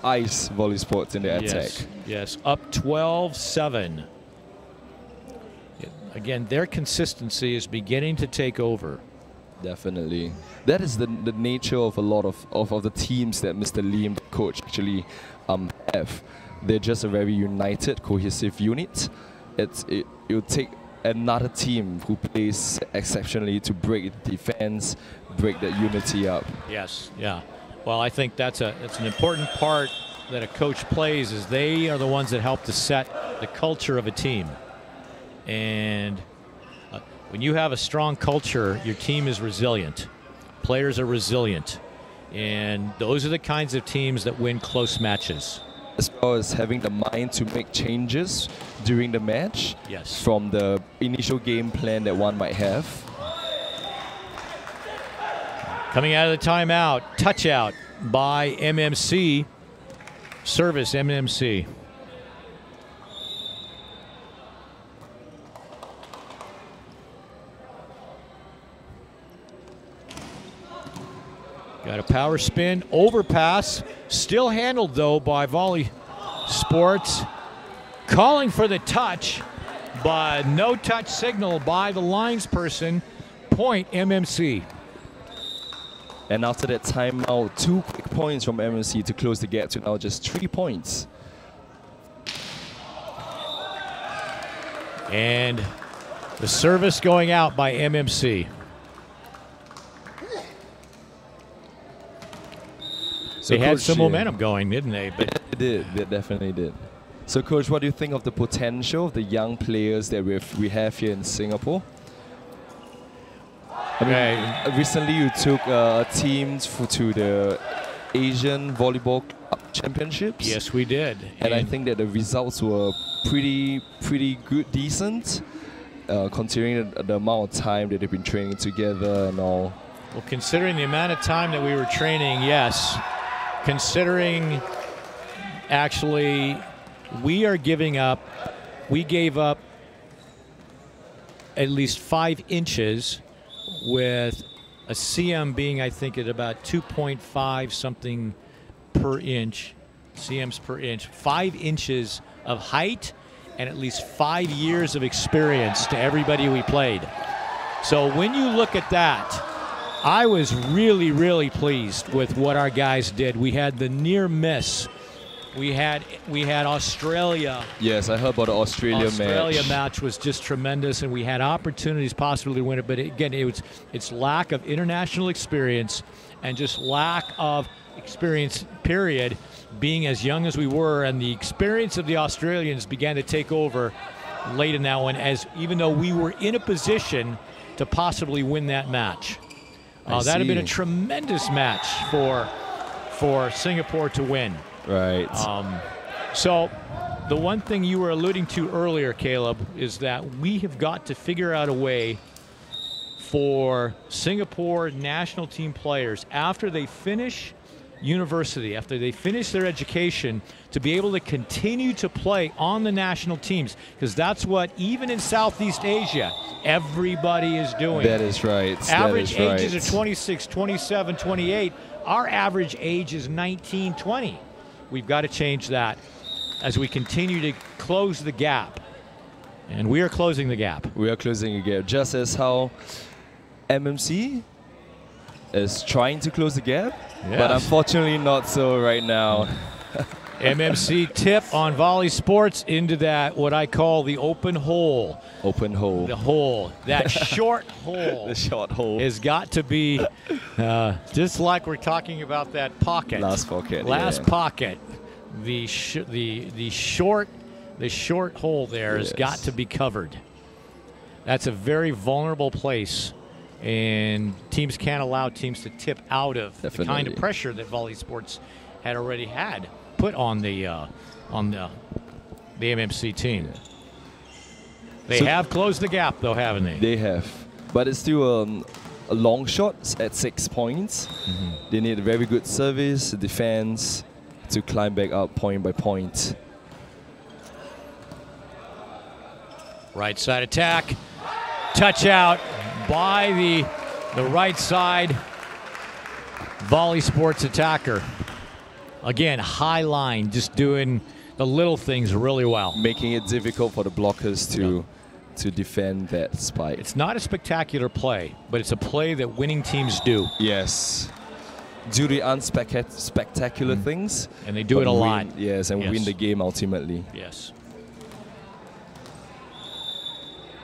ice Volley Sports in the attack. Yes, up 12-7. Again, their consistency is beginning to take over. Definitely. That is the nature of a lot of the teams that Mr. Lim, coach, actually have. They're just a very united, cohesive unit. It'll take another team who plays exceptionally to break the defense, break that unity up. Yes, yeah. Well, I think that's an important part that a coach plays, is they are the ones that help to set the culture of a team. And when you have a strong culture, your team is resilient. Players are resilient. And those are the kinds of teams that win close matches. As well as having the mind to make changes during the match, yes, from the initial game plan that one might have. Coming out of the timeout, touch out by MMC. Service, MMC. Got a power spin, overpass, still handled though by Volley Sports. Calling for the touch, but no touch signal by the linesperson. Point MMC. And after that timeout, 2 quick points from MMC to close the gap to now just 3 points. And the service going out by MMC. So they had some momentum going, didn't they? But they definitely did. So coach, what do you think of the potential of the young players that we have here in Singapore? I mean, recently you took teams to the Asian Volleyball Championships. Yes, we did. And I think that the results were pretty good, decent, considering the amount of time that they've been training together and all. Well, considering the amount of time that we were training, yes. Considering, actually, we gave up at least 5 inches with a cm being, I think, at about 2.5 something per inch, cms per inch, 5 inches of height and at least 5 years of experience to everybody we played. So when you look at that, I was really, really pleased with what our guys did. We had the near miss. We had Australia. Yes, I heard about the Australia match was just tremendous, and we had opportunities possibly to win it. But again, it's lack of international experience and just lack of experience, period, being as young as we were. And the experience of the Australians began to take over late in that one, as even though we were in a position to possibly win that match. That had been a tremendous match for Singapore to win. Right. So the one thing you were alluding to earlier, Caleb, is that we have got to figure out a way for Singapore national team players, after they finish university, after they finish their education, to be able to continue to play on the national teams, because that's what, even in Southeast Asia, everybody is doing. That is right. Average ages are 26, 27, 28. Our average age is 19, 20. We've got to change that as we continue to close the gap. And we are closing the gap. We are closing the gap, just as how MMC is trying to close the gap, but unfortunately not so right now. MMC tip on Volley Sports into that, what I call the open hole. Open hole. The hole. That short hole. The short hole. Has got to be, just like we're talking about that pocket. Last pocket. Last pocket. The short hole there has got to be covered. That's a very vulnerable place, and teams can't allow teams to tip out of the kind of pressure that Volley Sports had already had put on the MMC team. They have closed the gap, though, haven't they? They have, but it's still a long shot at 6 points. Mm-hmm. They need a very good service, defense, to climb back up point by point. Right side attack, touch out by the right side Volley Sports attacker. Again, high line, just doing the little things really well. Making it difficult for the blockers to defend that spike. It's not a spectacular play, but it's a play that winning teams do. Yes. Do the unspectacular things. And they do it a lot. Yes, and win the game ultimately. Yes.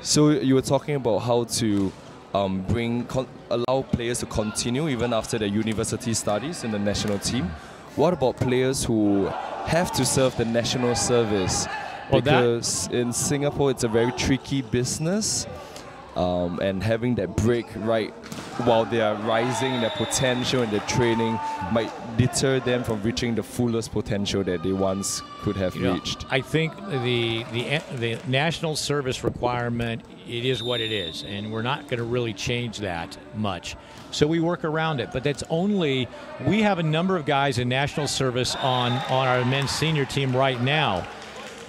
So you were talking about how to allow players to continue even after their university studies in the national team. What about players who have to serve the national service? Because in Singapore, it's a very tricky business. And having that break right while they are rising in their potential and their training might deter them from reaching the fullest potential that they once could have reached. I think the national service requirement, it is what it is, and we're not going to really change that much. So we work around it, but that's only, we have a number of guys in national service on our men's senior team right now.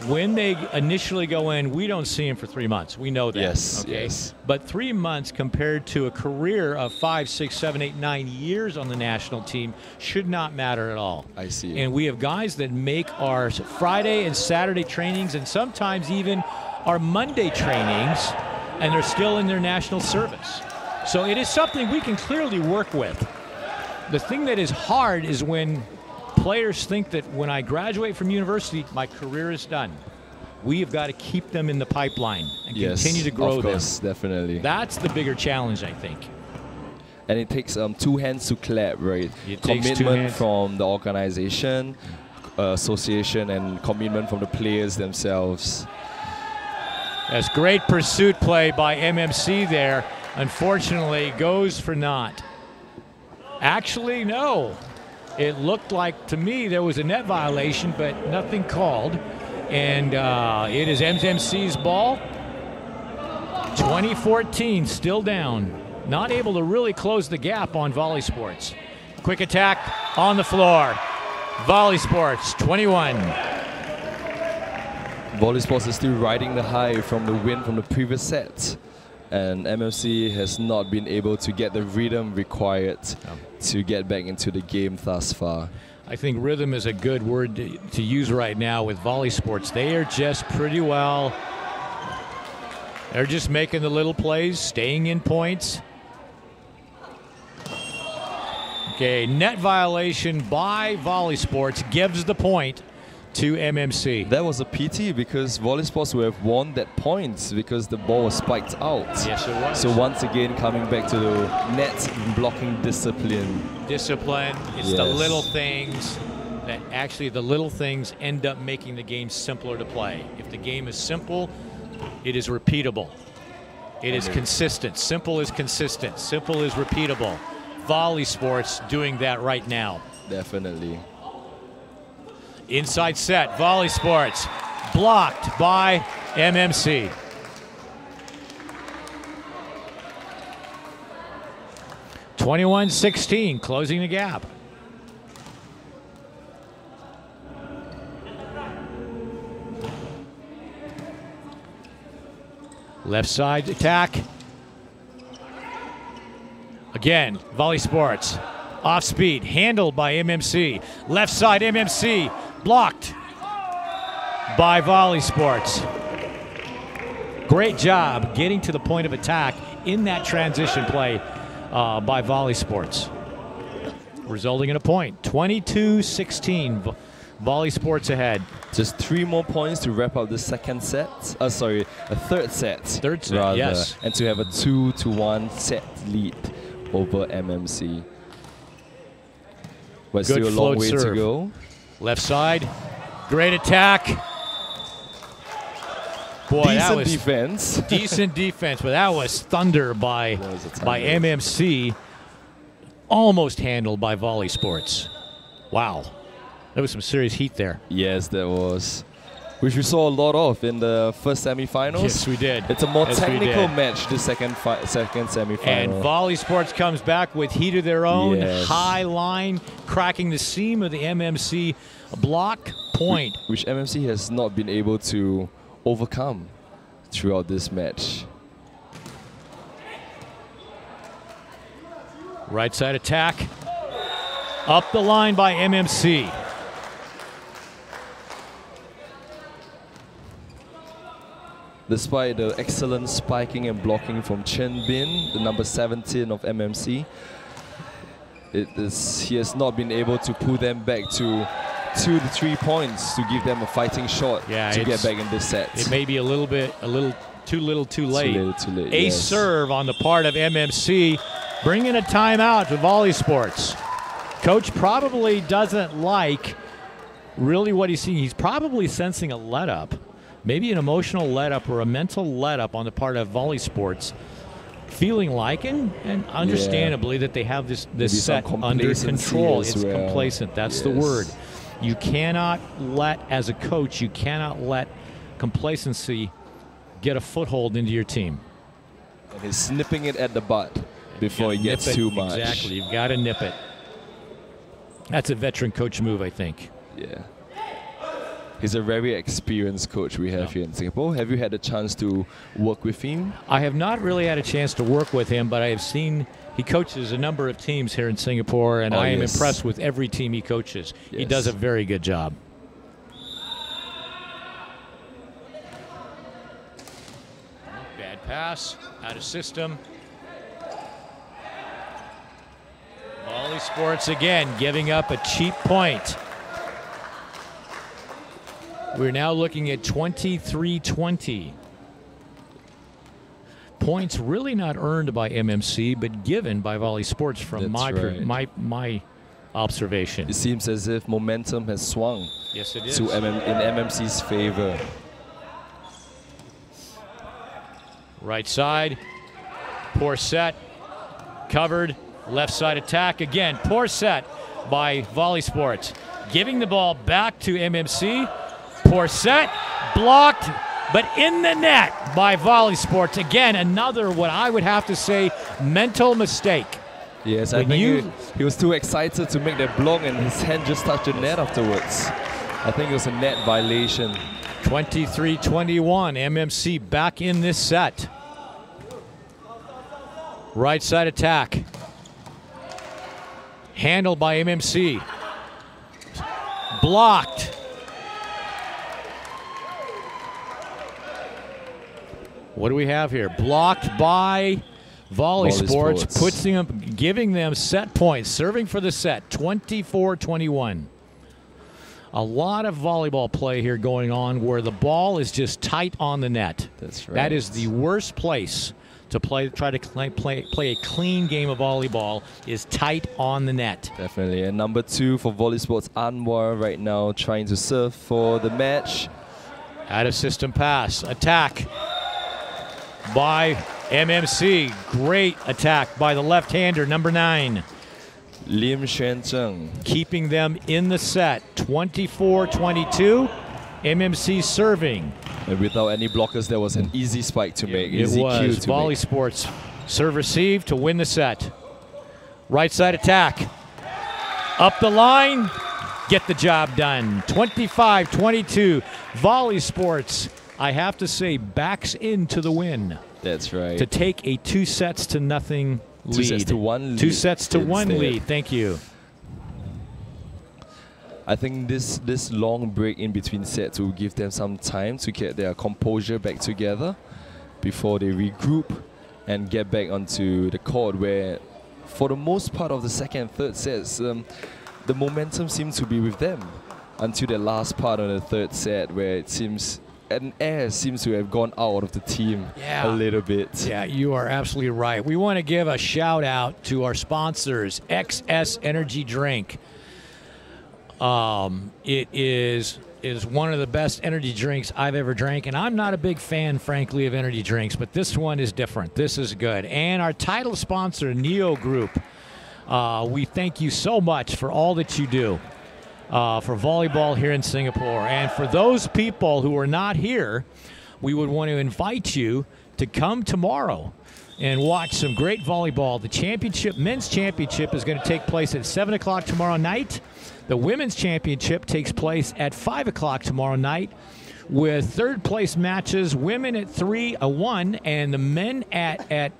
When they initially go in, we don't see them for 3 months. We know that. Yes, okay? Yes. But 3 months compared to a career of 5, 6, 7, 8, 9 years on the national team should not matter at all. I see. And we have guys that make our Friday and Saturday trainings and sometimes even our Monday trainings, and they're still in their national service. So it is something we can clearly work with. The thing that is hard is when players think that when I graduate from university, my career is done. We have got to keep them in the pipeline and continue to grow them. Yes, definitely. That's the bigger challenge, I think. And it takes two hands to clap, right? Commitment from the organization, association and commitment from the players themselves. That's great pursuit play by MMC there. Unfortunately, goes for naught. Actually, no. It looked like, to me, there was a net violation, but nothing called. And it is MMC's ball. 20-14, still down. Not able to really close the gap on Volley Sports. Quick attack on the floor. Volley Sports, 21. Volley Sports is still riding the high from the win from the previous set. And MMC has not been able to get the rhythm required to get back into the game thus far. I think rhythm is a good word to use right now with Volley Sports. They are just pretty well. They're just making the little plays, staying in points. Okay, net violation by Volley Sports gives the point to MMC. That was a PT because Volley Sports would have won that point because the ball was spiked out. Yes, it was. So once again, coming back to the net blocking discipline. Discipline, it's the little things that actually the little things end up making the game simpler to play. If the game is simple, it is repeatable. It is consistent. Simple is consistent. Simple is repeatable. Volley Sports doing that right now. Definitely. Inside set, Volley Sports, blocked by MMC. (21-16), closing the gap. Left side attack. Again, Volley Sports, off speed, handled by MMC. Left side, MMC. Blocked by Volley Sports. Great job getting to the point of attack in that transition play by Volley Sports. Resulting in a point, 22-16, Volley Sports ahead. Just 3 more points to wrap up the second set, sorry, a third set. Third set, rather, yes. And to have a 2-1 set lead over MMC. But still a long way to go. Left side, great attack. Boy, that was defense. Decent defense, but that was thunder by MMC. Almost handled by Volley Sports. Wow, there was some serious heat there. Yes, there was, which we saw a lot of in the first semifinals. Yes, we did. It's a more technical match, the second semifinal. And Volley Sports comes back with heat of their own, high line, cracking the seam of the MMC block point. Which MMC has not been able to overcome throughout this match. Right side attack, up the line by MMC. Despite the excellent spiking and blocking from Chen Bin, the number 17 of MMC, he has not been able to pull them back to 2 to 3 points to give them a fighting shot to get back in this set. It may be a little too late. A serve on the part of MMC, bringing a timeout to Volley Sports. Coach probably doesn't like really what he's seeing. He's probably sensing a let-up. Maybe an emotional let-up or a mental let-up on the part of Volley Sports, feeling like, and understandably, that they have this set under control. It's complacent. That's the word. You cannot let, as a coach, you cannot let complacency get a foothold into your team. And he's snipping it at the butt before it gets too much. Exactly. You've got to nip it. That's a veteran coach move, I think. Yeah. He's a very experienced coach we have here in Singapore. Have you had a chance to work with him? I have not really had a chance to work with him, but I have seen he coaches a number of teams here in Singapore, and I am impressed with every team he coaches. Yes. He does a very good job. Bad pass, out of system. Volley Sports again giving up a cheap point. We're now looking at 23-20. Points really not earned by MMC, but given by Volley Sports from my observation. It seems as if momentum has swung to MMC's favor. Right side, poor set, covered, left side attack. Again, poor set by Volley Sports. Giving the ball back to MMC. Poor set, blocked, but in the net by Volley Sports. Again, another, what I would have to say, mental mistake. Yes, I think he was too excited to make that block and his hand just touched the net afterwards. I think it was a net violation. 23-21, MMC back in this set. Right side attack. Handled by MMC. Blocked. What do we have here? Blocked by Volley Sports, putting them, giving them set points, serving for the set, 24-21. A lot of volleyball play here going on where the ball is just tight on the net. That's right. That is the worst place to play, try to play a clean game of volleyball, is tight on the net. Definitely. And number two for Volley Sports, Anwar right now trying to serve for the match. Out of system pass, attack by MMC. Great attack by the left-hander, number 9. Lim Shen Zheng. Keeping them in the set, 24-22. MMC serving. And without any blockers, there was an easy spike to make. Easy it was. Cue to Volley Sports serve receive to win the set. Right side attack. Up the line. Get the job done. 25-22. Volley Sports, I have to say, backs into the win. That's right. To take a 2-0 lead. 2-1 lead. 2-1 lead. Thank you. I think this long break in between sets will give them some time to get their composure back together before they regroup and get back onto the court, where for the most part of the second and third sets, the momentum seems to be with them until the last part of the third set, where it seems an air seems to have gone out of the team a little bit. Yeah, you are absolutely right. We want to give a shout out to our sponsors, XS Energy Drink. It is one of the best energy drinks I've ever drank, and I'm not a big fan, frankly, of energy drinks, but this one is different. This is good. And our title sponsor, Neo Group, we thank you so much for all that you do for volleyball here in Singapore. And for those people who are not here, we would want to invite you to come tomorrow and watch some great volleyball. The championship, men's championship, is going to take place at 7 o'clock tomorrow night. The women's championship takes place at 5 o'clock tomorrow night, with third place matches, women at 3:01 and the men at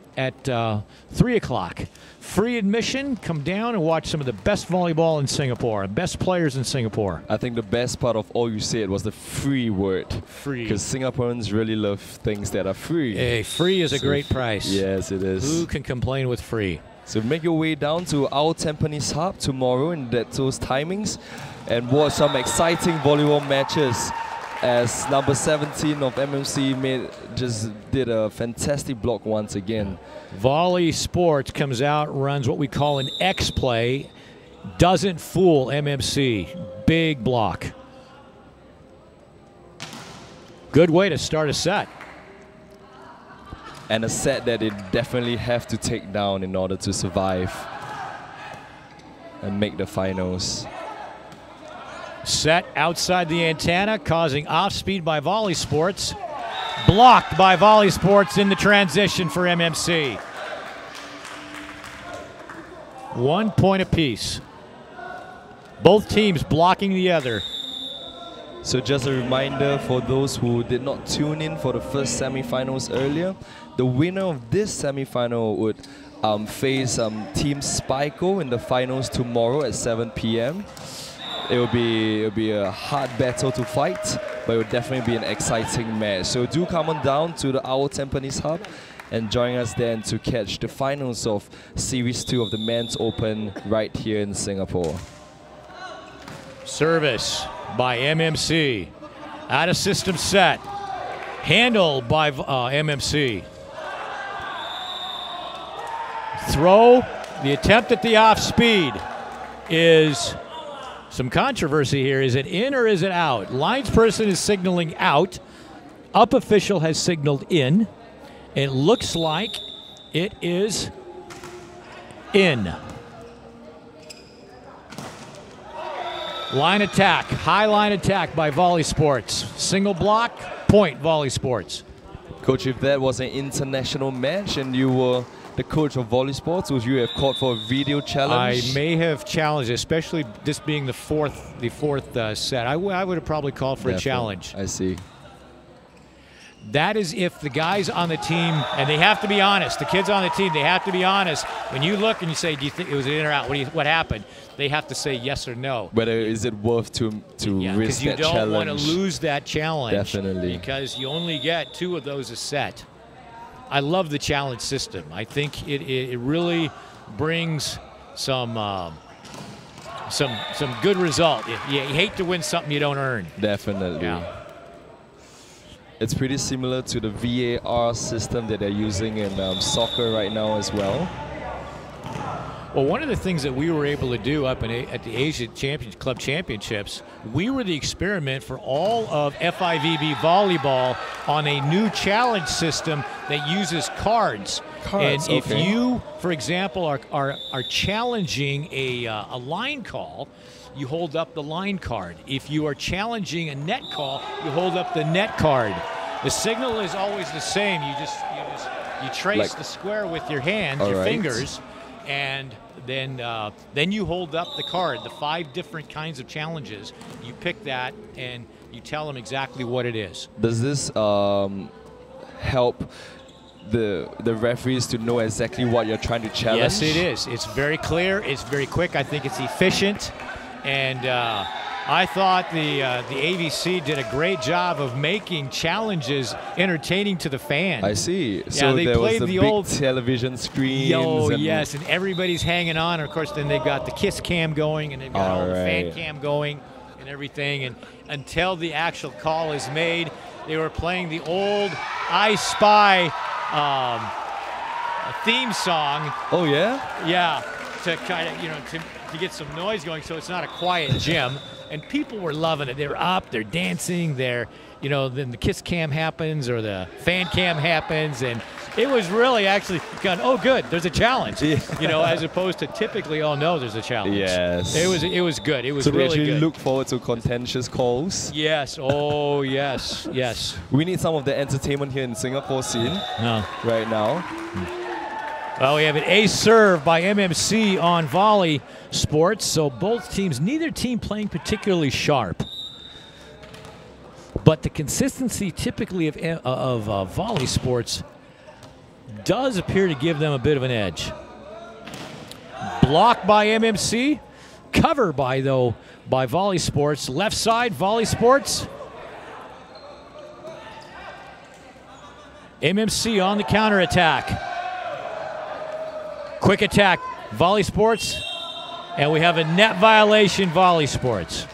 3 o'clock. Free admission. Come down and watch some of the best volleyball in Singapore, best players in Singapore. I think the best part of all you said was the free word. Free. Because Singaporeans really love things that are free. Hey, free is a great price. Yes, it is. Who can complain with free? So make your way down to our Tampines Hub tomorrow in those timings and watch some exciting volleyball matches, as number 17 of MMC just did a fantastic block once again. Volley Sports comes out, runs what we call an X play, doesn't fool MMC. Big block. Good way to start a set. And a set that they definitely have to take down in order to survive and make the finals. Set outside the antenna, causing off-speed by Volley Sports. Blocked by Volley Sports in the transition for MMC. 1 point apiece. Both teams blocking the other. So just a reminder for those who did not tune in for the first semifinals earlier, the winner of this semifinal would face Team Spico in the finals tomorrow at 7 p.m. It'll be a hard battle to fight, but it will definitely be an exciting match. So do come on down to our Tampines Hub and join us then to catch the finals of Series 2 of the Men's Open right here in Singapore. Service by MMC. Out of system set. Handled by MMC. Throw, the attempt at the off speed. is some controversy here. Is it in or is it out? Linesperson is signaling out. Up official has signaled in. It looks like it is in. Line attack, high line attack by Volley Sports. Single block, point Volley Sports. Coach, if that was an international match and you were the coach of Volley Sports, would you have called for a video challenge? I may have challenged, especially this being the fourth set. I would have probably called for a challenge. I see. That is if the guys on the team, and they have to be honest, the kids on the team, they have to be honest. When you look and you say, do you think it was in or out? What happened? They have to say yes or no. Whether is it worth to risk that challenge? Because you don't want to lose that challenge. Definitely. Because you only get two of those a set. I love the challenge system. I think it really brings some good result. You hate to win something you don't earn. Definitely. Yeah. It's pretty similar to the VAR system that they're using in soccer right now as well. Well, one of the things that we were able to do up at the Asia Champions Club Championships, we were the experiment for all of FIVB volleyball on a new challenge system that uses cards. And if you, for example, are challenging a line call, you hold up the line card. If you are challenging a net call, you hold up the net card. The signal is always the same. You trace the square with your hands, your fingers, and then you hold up the card. The 5 different kinds of challenges. You pick that and you tell them exactly what it is. Does this help the referees to know exactly what you're trying to challenge? Yes, it is. It's very clear. It's very quick. I think it's efficient. And I thought the AVC did a great job of making challenges entertaining to the fans. I see. Yeah, so they played the old television screens. Oh, yes, and everybody's hanging on. Of course, then they've got the kiss cam going, and they've got all the fan cam going and everything. And until the actual call is made, they were playing the old I Spy theme song. Oh, yeah? Yeah, to kind of, to get some noise going, so it's not a quiet gym. And people were loving it. They're up, they're dancing, they're, then the kiss cam happens or the fan cam happens. And it was really actually gone, oh, good, there's a challenge, as opposed to typically, oh, no, there's a challenge. Yes. It was good. It was really good. So we actually look forward to contentious calls. Yes. Oh, yes. Yes. We need some of the entertainment here in Singapore scene right now. Well, we have an ace serve by MMC on Volley Sports, so both teams, neither team playing particularly sharp. But the consistency typically of Volley Sports does appear to give them a bit of an edge. Blocked by MMC, cover by Volley Sports. Left side, Volley Sports. MMC on the counterattack. Quick attack, Volley Sports, and we have a net violation, Volley Sports.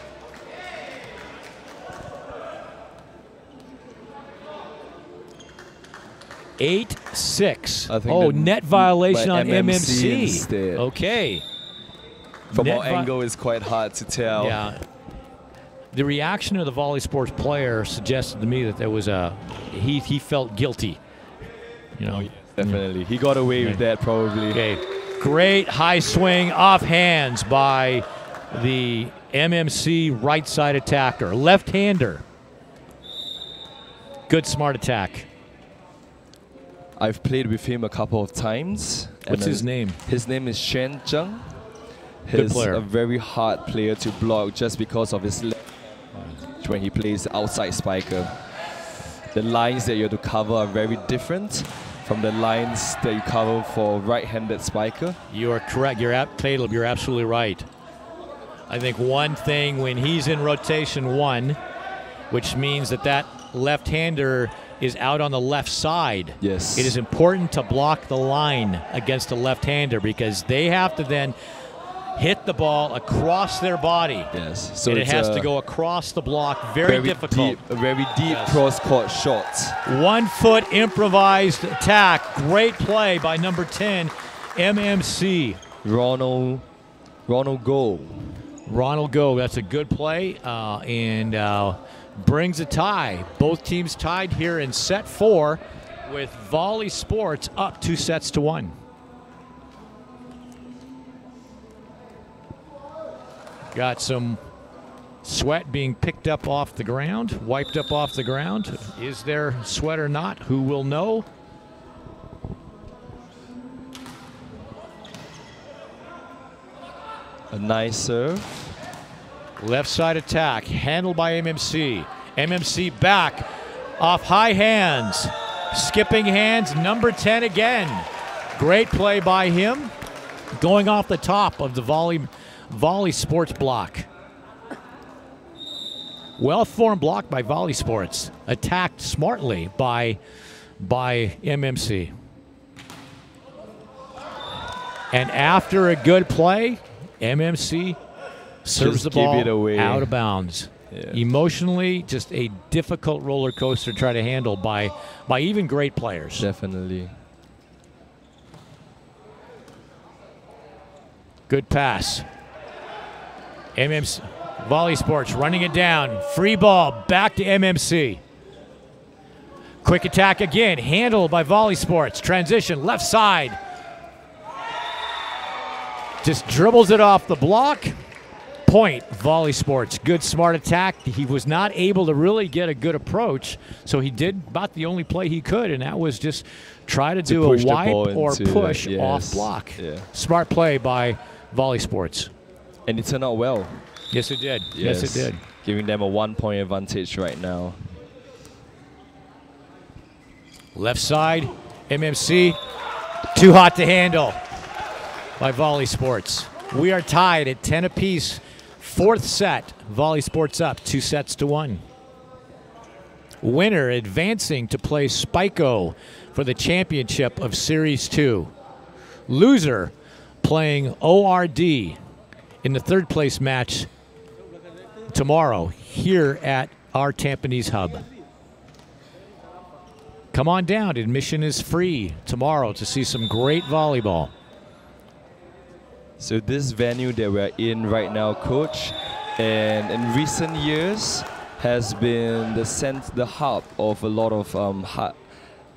Oh, net violation on MMC. Okay. From our angle, is quite hard to tell. Yeah. The reaction of the Volley Sports player suggested to me that there was he felt guilty. Definitely. He got away with that probably. Okay. Great high swing off hands by the MMC right side attacker. Left-hander. Good smart attack. I've played with him a couple of times. What's his name? His name is Shen Zheng. He's a very hard player to block just because of his left hand when he plays outside spiker. The lines that you have to cover are very different from the lines that you cover for right-handed spiker. You are correct. Caleb, you're absolutely right. I think one thing when he's in rotation one, which means that left-hander is out on the left side. Yes. It is important to block the line against a left-hander because they have to then hit the ball across their body. Yes. So it has to go across the block. Very difficult. Deep, very deep cross-court shots. 1-foot improvised attack. Great play by number 10, MMC. Ronald Ronald Goh. Ronald Goh, that's a good play, and brings a tie. Both teams tied here in set four with Volley Sports up 2-1. Got some sweat being picked up off the ground, wiped up off the ground. Is there sweat or not? Who will know? A nice serve. Left side attack, handled by MMC. MMC back, off high hands. Skipping hands, number 10 again. Great play by him, going off the top of the Volley Sports block. Well-formed block by Volley Sports, attacked smartly by MMC. And after a good play, MMC serves the ball out of bounds. Yeah. Emotionally, just a difficult roller coaster to try to handle by even great players. Definitely. Good pass. MMC, Volley Sports running it down. Free ball back to MMC. Quick attack again, handled by Volley Sports. Transition, left side. Just dribbles it off the block. Point, Volley Sports. Good, smart attack. He was not able to really get a good approach, so he did about the only play he could, and that was just try to do a wipe or push off block. Yeah. Smart play by Volley Sports. And it turned out well. Yes, it did. Yes, it did. Giving them a 1-point advantage right now. Left side, MMC. Too hot to handle by Volley Sports. We are tied at 10 apiece. Fourth set, Volley Sports up 2-1. Winner advancing to play Spico for the championship of Series 2. Loser playing ORD in the third place match tomorrow here at our Tampines Hub. Come on down, admission is free tomorrow to see some great volleyball. So this venue that we're in right now, Coach, and in recent years has been the hub of a lot of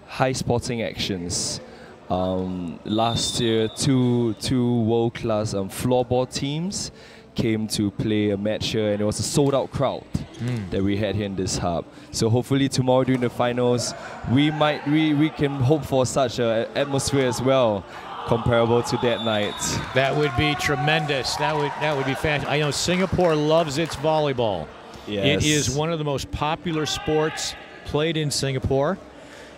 high sporting actions. Last year, two world-class floorball teams came to play a match here, and it was a sold-out crowd that we had here in this hub. So hopefully tomorrow during the finals, we can hope for such an atmosphere as well, comparable to that night. That would be tremendous. That would be fantastic. I know Singapore loves its volleyball. Yes. It is one of the most popular sports played in Singapore.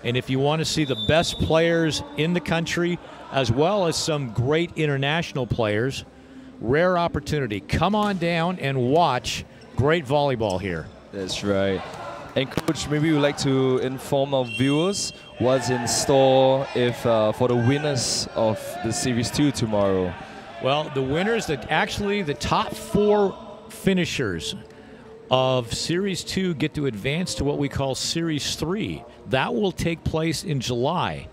And if you want to see the best players in the country, as well as some great international players, rare opportunity. Come on down and watch great volleyball here. That's right. And Coach, maybe you'd like to inform our viewers what's in store if for the winners of the Series 2 tomorrow. Well, the winners, that actually the top four finishers of Series 2 get to advance to what we call Series 3. That will take place in July.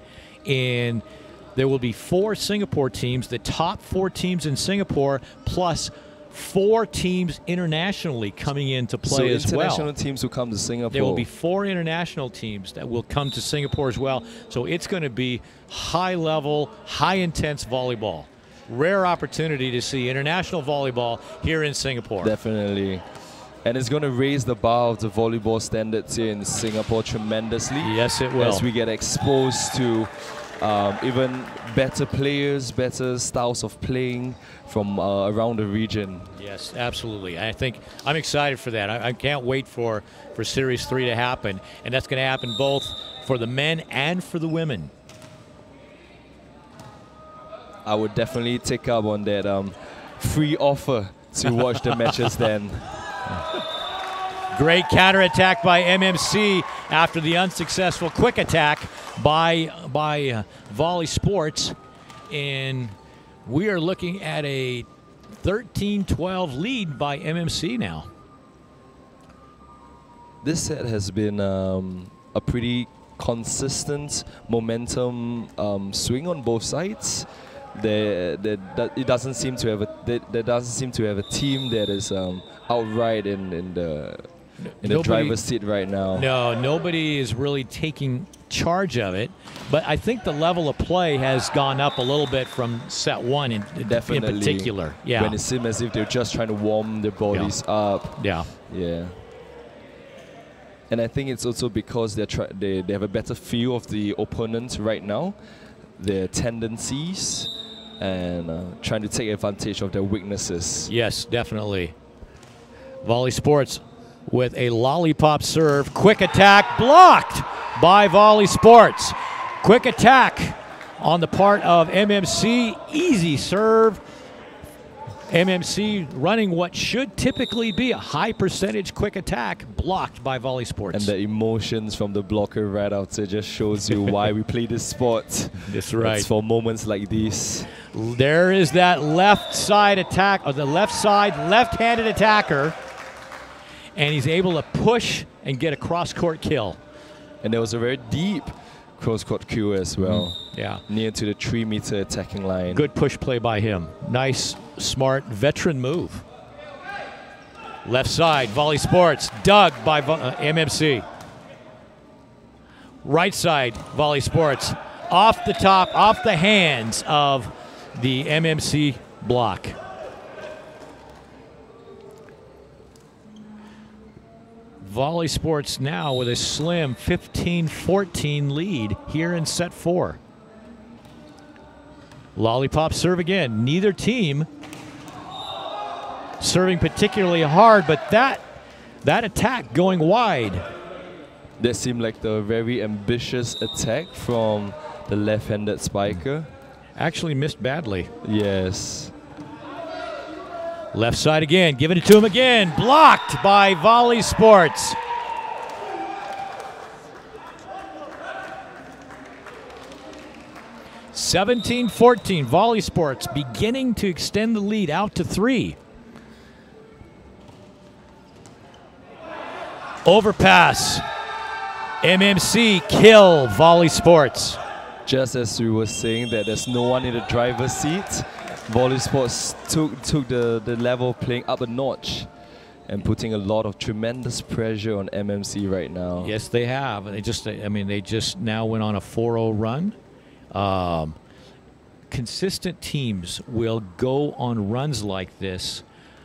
And there will be four Singapore teams, the top four teams in Singapore, plus four teams internationally coming in to play as well. So international teams will come to Singapore. There will be four international teams that will come to Singapore as well. So it's going to be high-level, high-intense volleyball. Rare opportunity to see international volleyball here in Singapore. Definitely. And it's going to raise the bar of the volleyball standards here in Singapore tremendously. Yes, it will. As we get exposed to even better players, better styles of playing from around the region. Yes, absolutely. I think I'm excited for that. I can't wait for Series 3 to happen, and that's going to happen both for the men and for the women. I would definitely take up on that free offer to watch the matches then. Great counterattack by MMC after the unsuccessful quick attack by Volley Sports. And we are looking at a 13-12 lead by MMC now. This set has been a pretty consistent momentum swing on both sides. there doesn't seem to have a team that is outright in the driver's seat right now. No, nobody is really taking charge of it, but I think the level of play has gone up a little bit from set one in particular. Yeah, when it seemed as if they're just trying to warm their bodies up. Yeah, yeah. And I think it's also because they have a better feel of the opponents right now, their tendencies, and trying to take advantage of their weaknesses. Yes, definitely. Volley Sports with a lollipop serve. Quick attack blocked by Volley Sports. Quick attack on the part of MMC. Easy serve. MMC running what should typically be a high percentage quick attack, blocked by Volley Sports. And the emotions from the blocker right out there just shows you why we play this sport. That's right. It's for moments like these. There is that left side attack, or the left side left-handed attacker, and he's able to push and get a cross-court kill. And there was a very deep cross-court kill as well. Yeah. Near to the 3-meter attacking line. Good push play by him. Nice, smart, veteran move. Left side, Volley Sports, dug by MMC. Right side, Volley Sports, off the top, off the hands of the MMC block. Volley Sports now with a slim 15-14 lead here in set four. Lollipop serve again. Neither team serving particularly hard, but that attack going wide. That seemed like the very ambitious attack from the left-handed spiker. Actually missed badly. Yes. Left side again, giving it to him again. Blocked by Volley Sports. (17-14) Volley Sports beginning to extend the lead out to 3. Overpass. MMC kill Volley Sports. Just as we were saying that there's no one in the driver's seat, Volley Sports took the level of playing up a notch and putting a lot of tremendous pressure on MMC right now. Yes, they have. They just, I mean, they just now went on a 4-0 run. Consistent teams will go on runs like this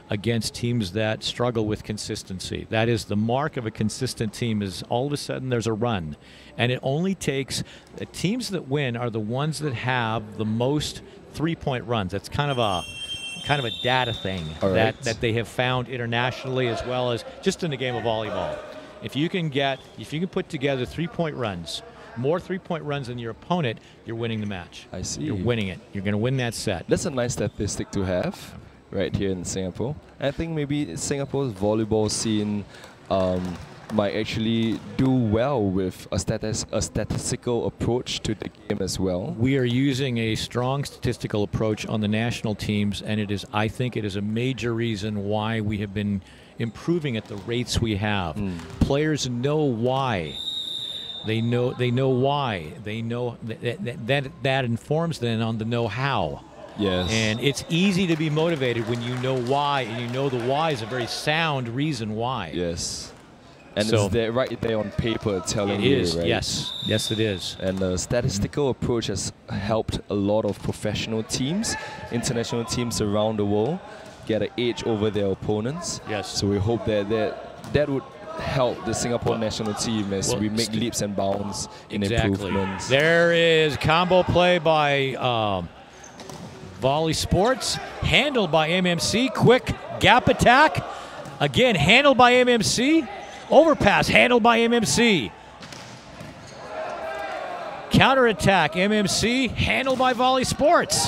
against teams that struggle with consistency. That is the mark of a consistent team, is all of a sudden there's a run. And it only takes, the teams that win are the ones that have the most three-point runs. That's kind of a data thing that they have found internationally, as well as just in the game of volleyball. If you can put together three-point runs, more three-point runs than your opponent, you're winning the match. I see. You're winning it. You're going to win that set. That's a nice statistic to have right here in Singapore. I think maybe Singapore's volleyball scene might actually do well with a statistical approach to the game as well. We are using a strong statistical approach on the national teams, and it is, I think it is a major reason why we have been improving at the rates we have. Players know why. They know why. They know that informs them on the know-how. Yes. And it's easy to be motivated when you know why, and you know the why is a very sound reason why. Yes. And so, it's there, right there on paper telling you, right? Yes. Yes, it is. And the statistical approach has helped a lot of professional teams, international teams around the world, get an edge over their opponents. Yes. So we hope that that would help the Singapore national team as we make leaps and bounds in improvements. There is combo play by Volley Sports, handled by MMC. Quick gap attack, again handled by MMC. Overpass handled by MMC. Counter attack, MMC, handled by Volley Sports.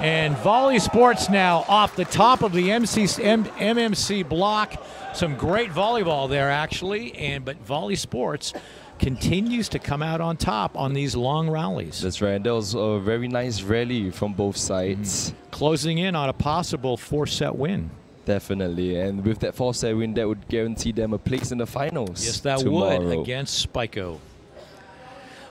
And Volley Sports now off the top of the MMC block. Some great volleyball there, actually, but Volley Sports continues to come out on top on these long rallies. That's right. That was a very nice rally from both sides. Closing in on a possible 4-set win. Definitely. And with that 4-set win, that would guarantee them a place in the finals. Yes, that tomorrow. Would against Spico.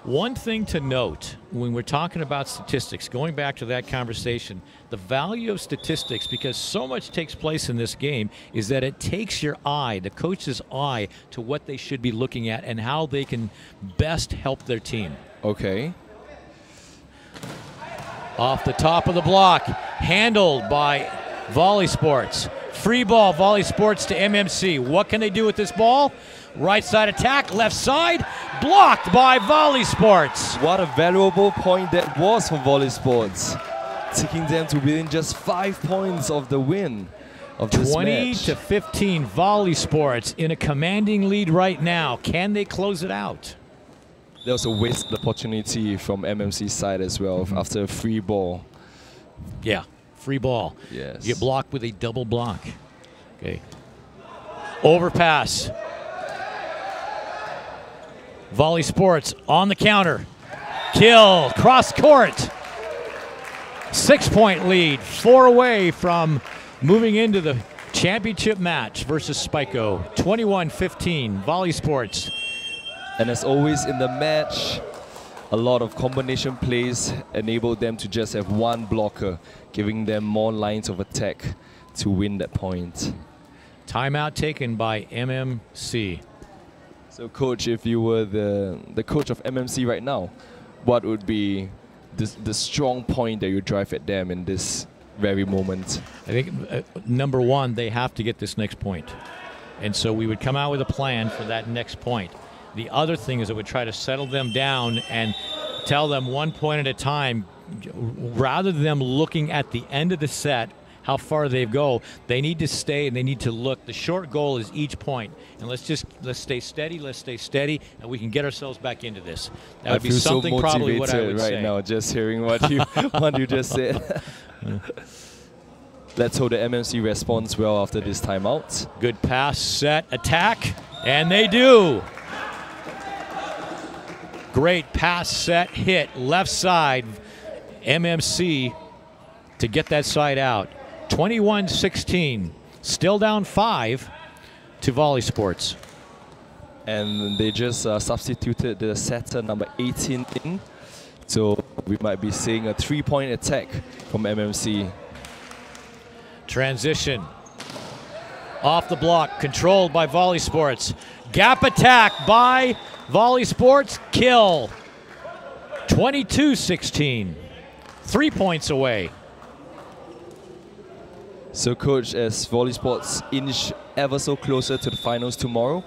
One thing to note when we're talking about statistics, going back to that conversation, the value of statistics, because so much takes place in this game, is that it takes your eye, the coach's eye, to what they should be looking at and how they can best help their team. Okay. Off the top of the block, handled by Volley Sports. Free ball, Volley Sports to MMC. What can they do with this ball? Right side attack, left side, blocked by Volley Sports. What a valuable point that was for Volley Sports, taking them to within just 5 points of the win of this 20 to 15, Volley Sports in a commanding lead right now. Can they close it out? There was a wasted opportunity from MMC's side as well, after a free ball. Yeah, free ball. Yes. You block with a double block. Okay. Overpass. Volley Sports on the counter. Kill, cross court. 6 point lead, four away from moving into the championship match versus Spico. 21-15, Volley Sports. And as always in the match, a lot of combination plays enabled them to just have one blocker, giving them more lines of attack to win that point. Timeout taken by MMC. So coach, if you were the coach of MMC right now, what would be the strong point that you drive at them in this very moment? I think number one, they have to get this next point. And so we would come out with a plan for that next point. The other thing is that we try to settle them down and tell them 1 point at a time, rather than them looking at the end of the set, how far they go. They need to stay and they need to look. The short goal is each point. And let's stay steady, and we can get ourselves back into this. That would be something probably what I would say. I feel so motivated right now, just hearing what you, what you just said. Let's hope the MMC responds well after this timeout. Good pass, set, attack, and they do. Great pass, set, hit, left side, MMC to get that side out. 21-16, still down 5 to Volley Sports. And they just substituted the setter number 18 in, so we might be seeing a 3 point attack from MMC. Transition, off the block, controlled by Volley Sports. Gap attack by Volley Sports, kill. 22-16, 3 points away. So coach, as Volley Sports inch ever so closer to the finals tomorrow,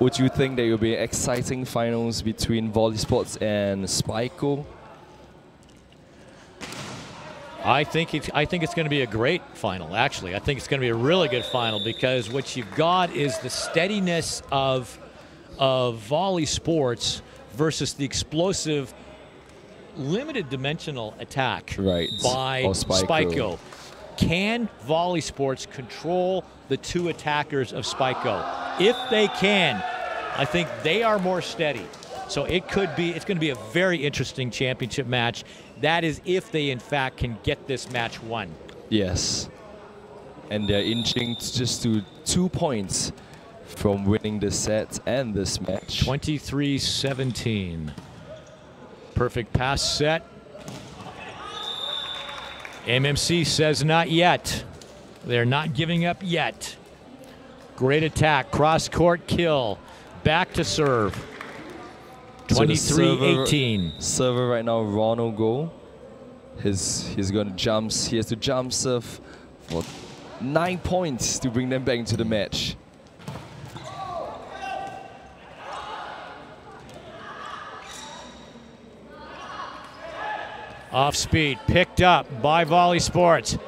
would you think there will be exciting finals between Volley Sports and Spico? I think it's going to be a great final, actually. I think it's going to be a really good final, because what you've got is the steadiness of Volley Sports versus the explosive, limited dimensional attack by Spico. Can Volley Sports control the two attackers of Spico? If they can, I think they are more steady. So it could be, it's going to be a very interesting championship match. That is if they in fact can get this match won. Yes. And they're inching just to 2 points from winning the set and this match. 23-17. Perfect pass, set. MMC says not yet. They're not giving up yet. Great attack, cross court, kill. Back to serve. 23-18. So server right now, Ronald Goh. He's going to jump. He has to jump serve for 9 points to bring them back into the match. Off speed, picked up by Volley Sports.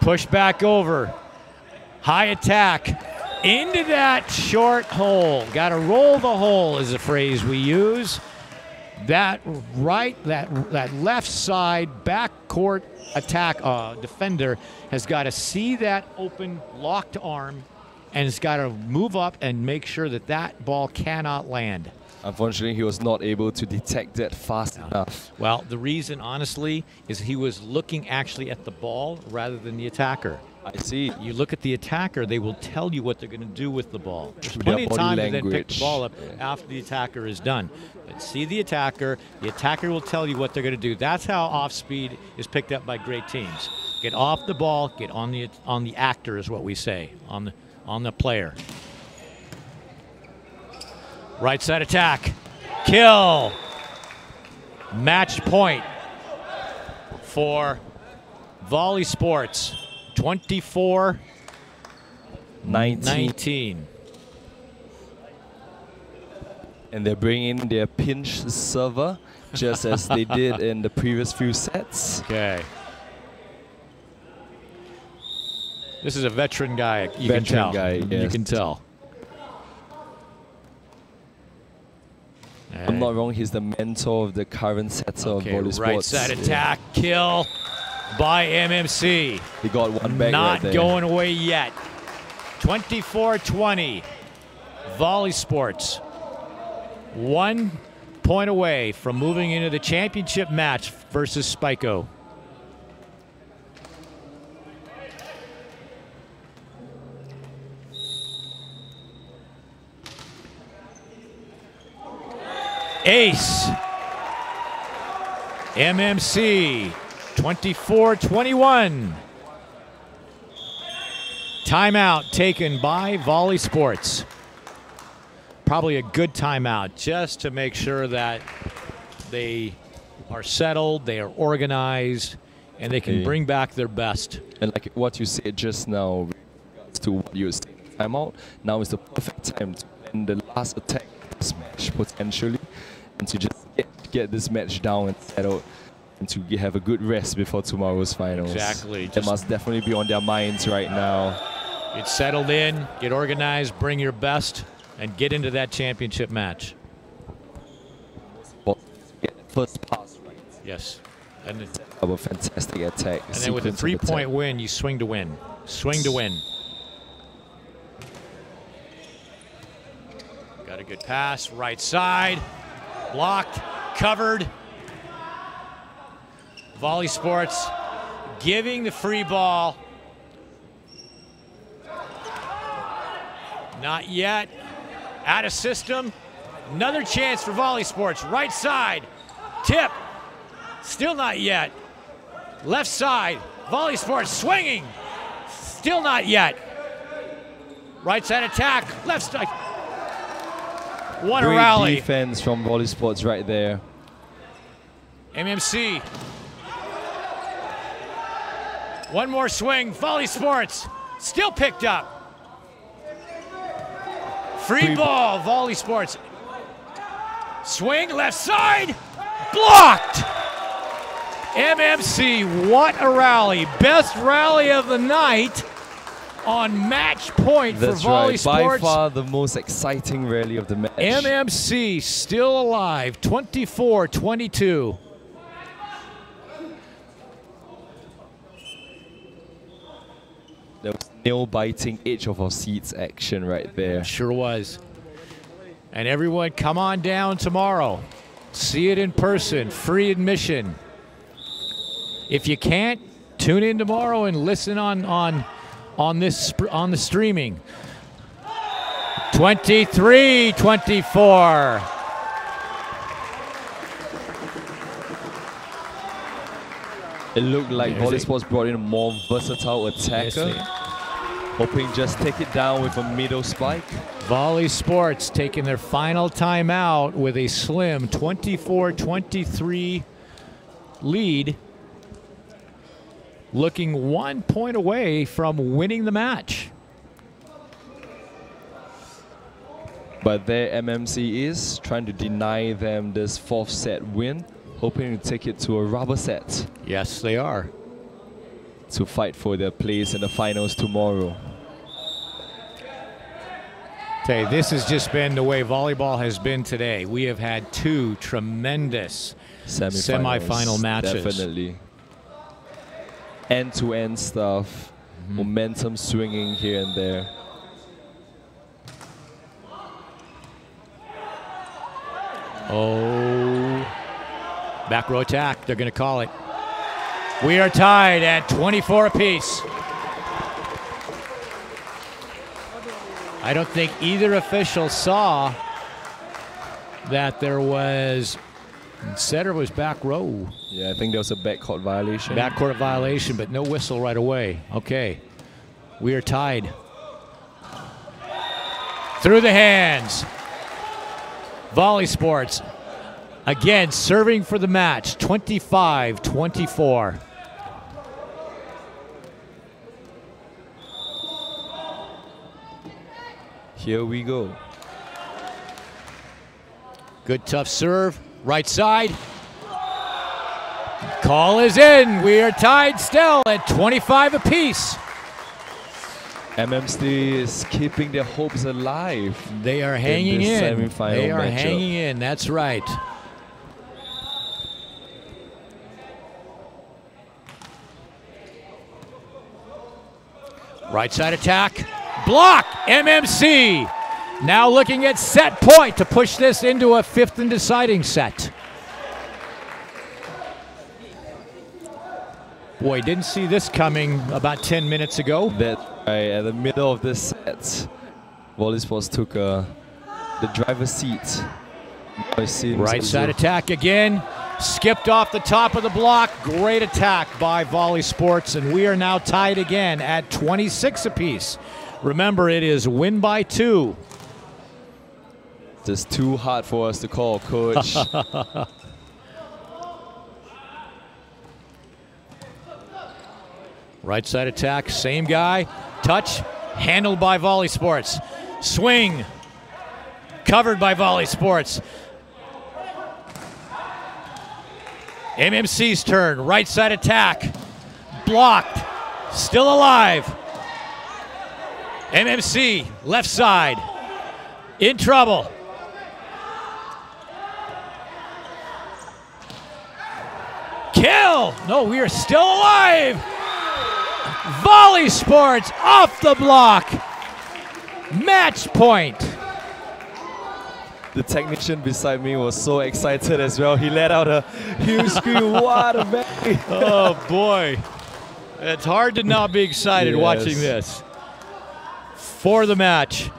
Push back over, high attack, into that short hole. Gotta roll the hole is a phrase we use. That right, that left side backcourt attack defender has gotta see that open locked arm and it's gotta move up and make sure that that ball cannot land. Unfortunately, he was not able to detect that fast enough. Well, the reason, honestly, is he was looking actually at the ball rather than the attacker. I see. You look at the attacker, they will tell you what they're going to do with the ball. There's plenty of time to then pick the ball up after the attacker is done. But see the attacker will tell you what they're going to do. That's how off-speed is picked up by great teams. Get off the ball, get on the actor is what we say, on the player. Right side attack, kill. Match point for Volley Sports. 24-19. And they're bringing in their pinch server, just as they did in the previous few sets. Okay. This is a veteran guy, you can tell. I'm not wrong, he's the mentor of the current setter of Volley Sports. Right side attack, kill by MMC. He got one back. Not right going away yet. 24-20. Volley Sports. 1 point away from moving into the championship match versus Spico. Ace. MMC. 24-21. Timeout taken by Volley Sports. Probably a good timeout just to make sure that they are settled, they are organized, and they can bring back their best. And like what you said just now, to what you said, timeout, now is the perfect time to end the last attack of this match potentially, and to just get this match down and settled, and to have a good rest before tomorrow's finals. Exactly. That must definitely be on their minds right now. Get settled in, get organized, bring your best, and get into that championship match. Well, first pass, right? Yes. And a fantastic attack. And then with a three-point win, you swing to win. Swing to win. Got a good pass, right side. Blocked, covered. Volley Sports giving the free ball. Not yet. Out of system. Another chance for Volley Sports. Right side. Tip. Still not yet. Left side. Volley Sports swinging. Still not yet. Right side attack. Left side. What a rally. Great defense from Volley Sports right there. MMC. One more swing, Volley Sports, still picked up. Free ball, Volley Sports. Swing, left side, blocked. MMC, what a rally. Best rally of the night on match point for Volley Sports. By far the most exciting rally of the match. MMC still alive, 24-22. There was nail-biting edge of our seats action right there. Sure was. And everyone, come on down tomorrow. See it in person, free admission. If you can't, tune in tomorrow and listen on the streaming. 23-24. It looked like Volley Sports brought in a more versatile attacker, hoping just take it down with a middle spike. Volley Sports taking their final timeout with a slim 24-23 lead, looking 1 point away from winning the match. But there MMC is trying to deny them this fourth set win, hoping to take it to a rubber set. Yes, they are. To fight for their place in the finals tomorrow. Tay, this has just been the way volleyball has been today. We have had two tremendous semi-final matches. Definitely. End-to-end stuff, momentum swinging here and there. Oh. Back row attack, they're going to call it. We are tied at 24 apiece. I don't think either official saw that there was, setter was back row. Yeah, I think there was a backcourt violation. Backcourt violation, but no whistle right away. Okay, we are tied. Through the hands. Volley Sports, again, serving for the match, 25-24. Here we go. Good tough serve, right side. Call is in, we are tied still at 25 apiece. MMC is keeping their hopes alive. They are hanging in. They are hanging in, that's right. Right side attack. Block, MMC. Now looking at set point to push this into a fifth and deciding set. Boy, didn't see this coming about 10 minutes ago. That at the middle of this set, Volley Sports took the driver's seat. Right side attack again. Skipped off the top of the block. Great attack by Volley Sports, and we are now tied again at 26 apiece. Remember, it is win by 2. Just too hot for us to call, coach. Right side attack, same guy. Touch, handled by Volley Sports. Swing, covered by Volley Sports. MMC's turn, right side attack. Blocked, still alive. MMC, left side, in trouble. Kill! No, we are still alive. Volley Sports off the block. Match point. The technician beside me was so excited as well. He let out a huge scream. What a man. Oh, boy. It's hard to not be excited watching this. For the match.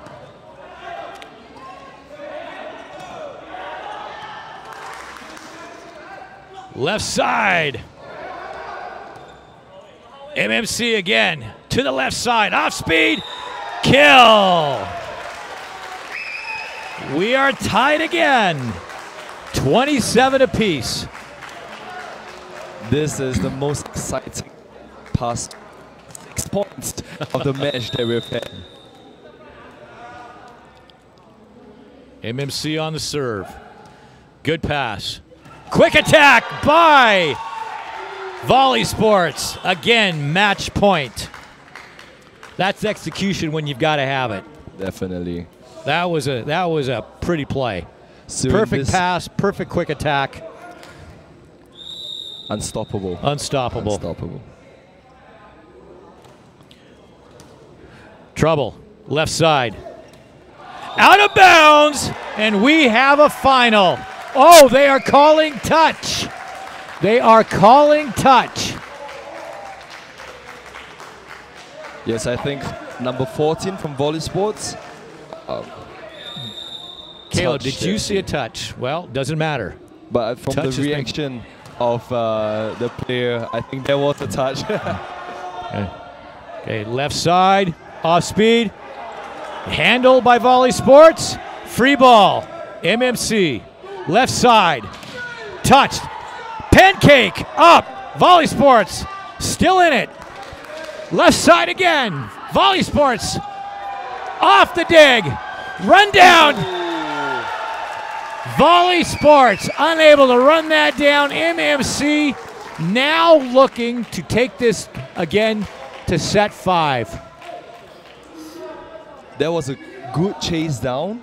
Left side. MMC again to the left side. Off speed. Kill. We are tied again. 27 apiece. This is the most exciting past 6 points of the match that we've had. MMC on the serve. Good pass. Quick attack by Volley Sports. Again, match point. That's execution when you've got to have it. Definitely. That was a pretty play. Perfect pass, perfect quick attack. Unstoppable. Unstoppable. Unstoppable. Trouble. Left side. Out of bounds, and we have a final. Oh, they are calling touch. They are calling touch. Yes, I think number 14 from Volley Sports. Caleb, did you see a touch? Well, doesn't matter. But from touch the reaction of the player, I think there was a touch. Okay, left side, off speed. Handled by Volley Sports. Free ball. MMC. Left side. Touched. Pancake up. Volley Sports still in it. Left side again. Volley Sports off the dig. Run down. Volley Sports unable to run that down. MMC now looking to take this again to set 5. That was a good chase down.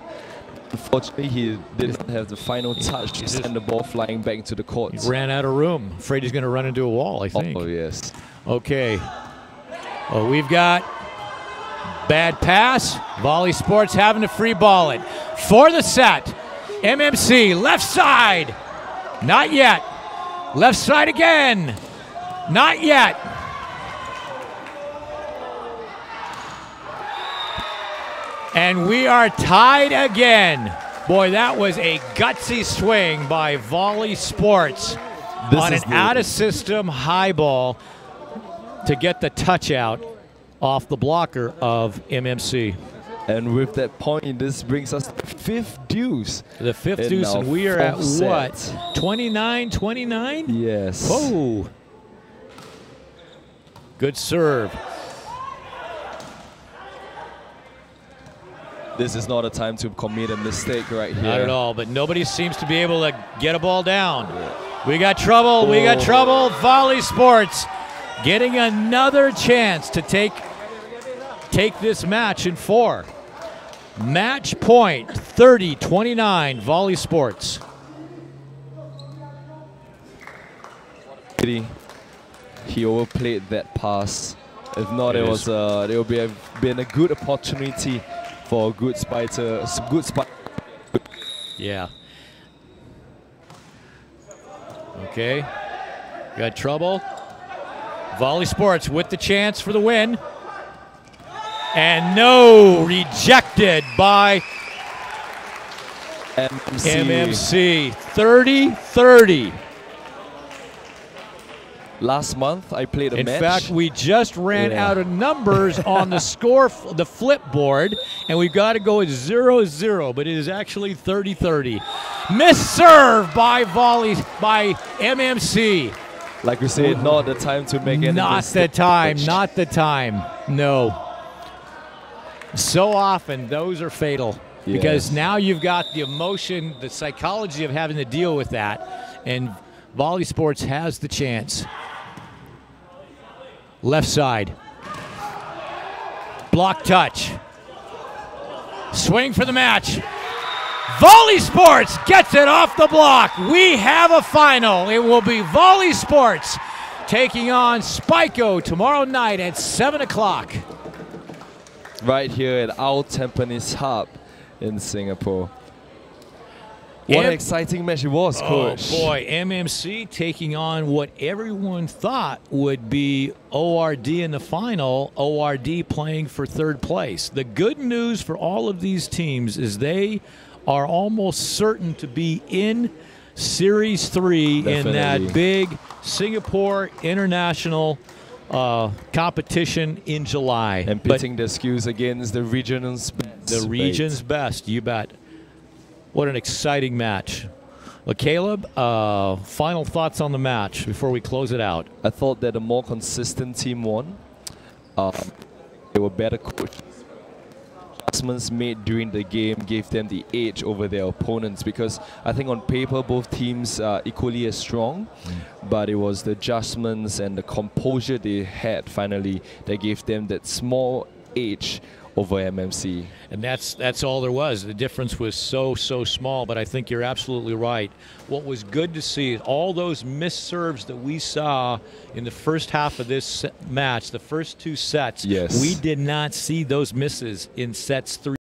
Unfortunately, he didn't have the final touch to send the ball flying back into the court. He ran out of room. Afraid he's going to run into a wall, I think. Oh, yes. Okay. Well, we've got bad pass. Volley Sports having to free ball it. For the set, MMC, left side. Not yet. Left side again. Not yet. And we are tied again. Boy, that was a gutsy swing by Volley Sports on an out-of-system high ball to get the touch out off the blocker of MMC. And with that point, this brings us to the fifth deuce. The fifth deuce, and we are at what? 29-29? Yes. Oh. Good serve. This is not a time to commit a mistake right here. Not at all, but nobody seems to be able to get a ball down. Yeah. We got trouble, we got trouble. Volley Sports getting another chance to take this match in four. Match point, 30-29, Volley Sports. He overplayed that pass. If not, it was it would be been a good opportunity for a good spider, Yeah. Okay. Got trouble. Volley Sports with the chance for the win. And no, rejected by MMC. 30-30. Last month, I played a match. In fact, we just ran out of numbers on the score, the flip board, and we've got to go at 0-0, but it is actually 30-30. Missed serve by MMC. Like we said, not the time to make any mistake. Not the time, no. So often, those are fatal because now you've got the emotion, the psychology of having to deal with that, and Volley Sports has the chance. Left side. Block touch. Swing for the match. Volley Sports gets it off the block. We have a final. It will be Volley Sports taking on Spico tomorrow night at 7 o'clock. Right here at our Tampines Hub in Singapore. What an exciting match it was, Coach. Oh, boy. MMC taking on what everyone thought would be ORD in the final, ORD playing for third place. The good news for all of these teams is they are almost certain to be in Series 3 in that big Singapore International competition in July. And pitting their skills against the region's best. The region's best, you bet. What an exciting match. Well, Caleb, final thoughts on the match before we close it out. I thought that a more consistent team won. They were better coached. Adjustments made during the game gave them the edge over their opponents because I think on paper both teams are equally as strong, but it was the adjustments and the composure they had finally that gave them that small edge over MMC. And that's all there was. The difference was so small, but I think you're absolutely right. What was good to see is all those missed serves that we saw in the first half of this match, the first two sets, we did not see those misses in sets 3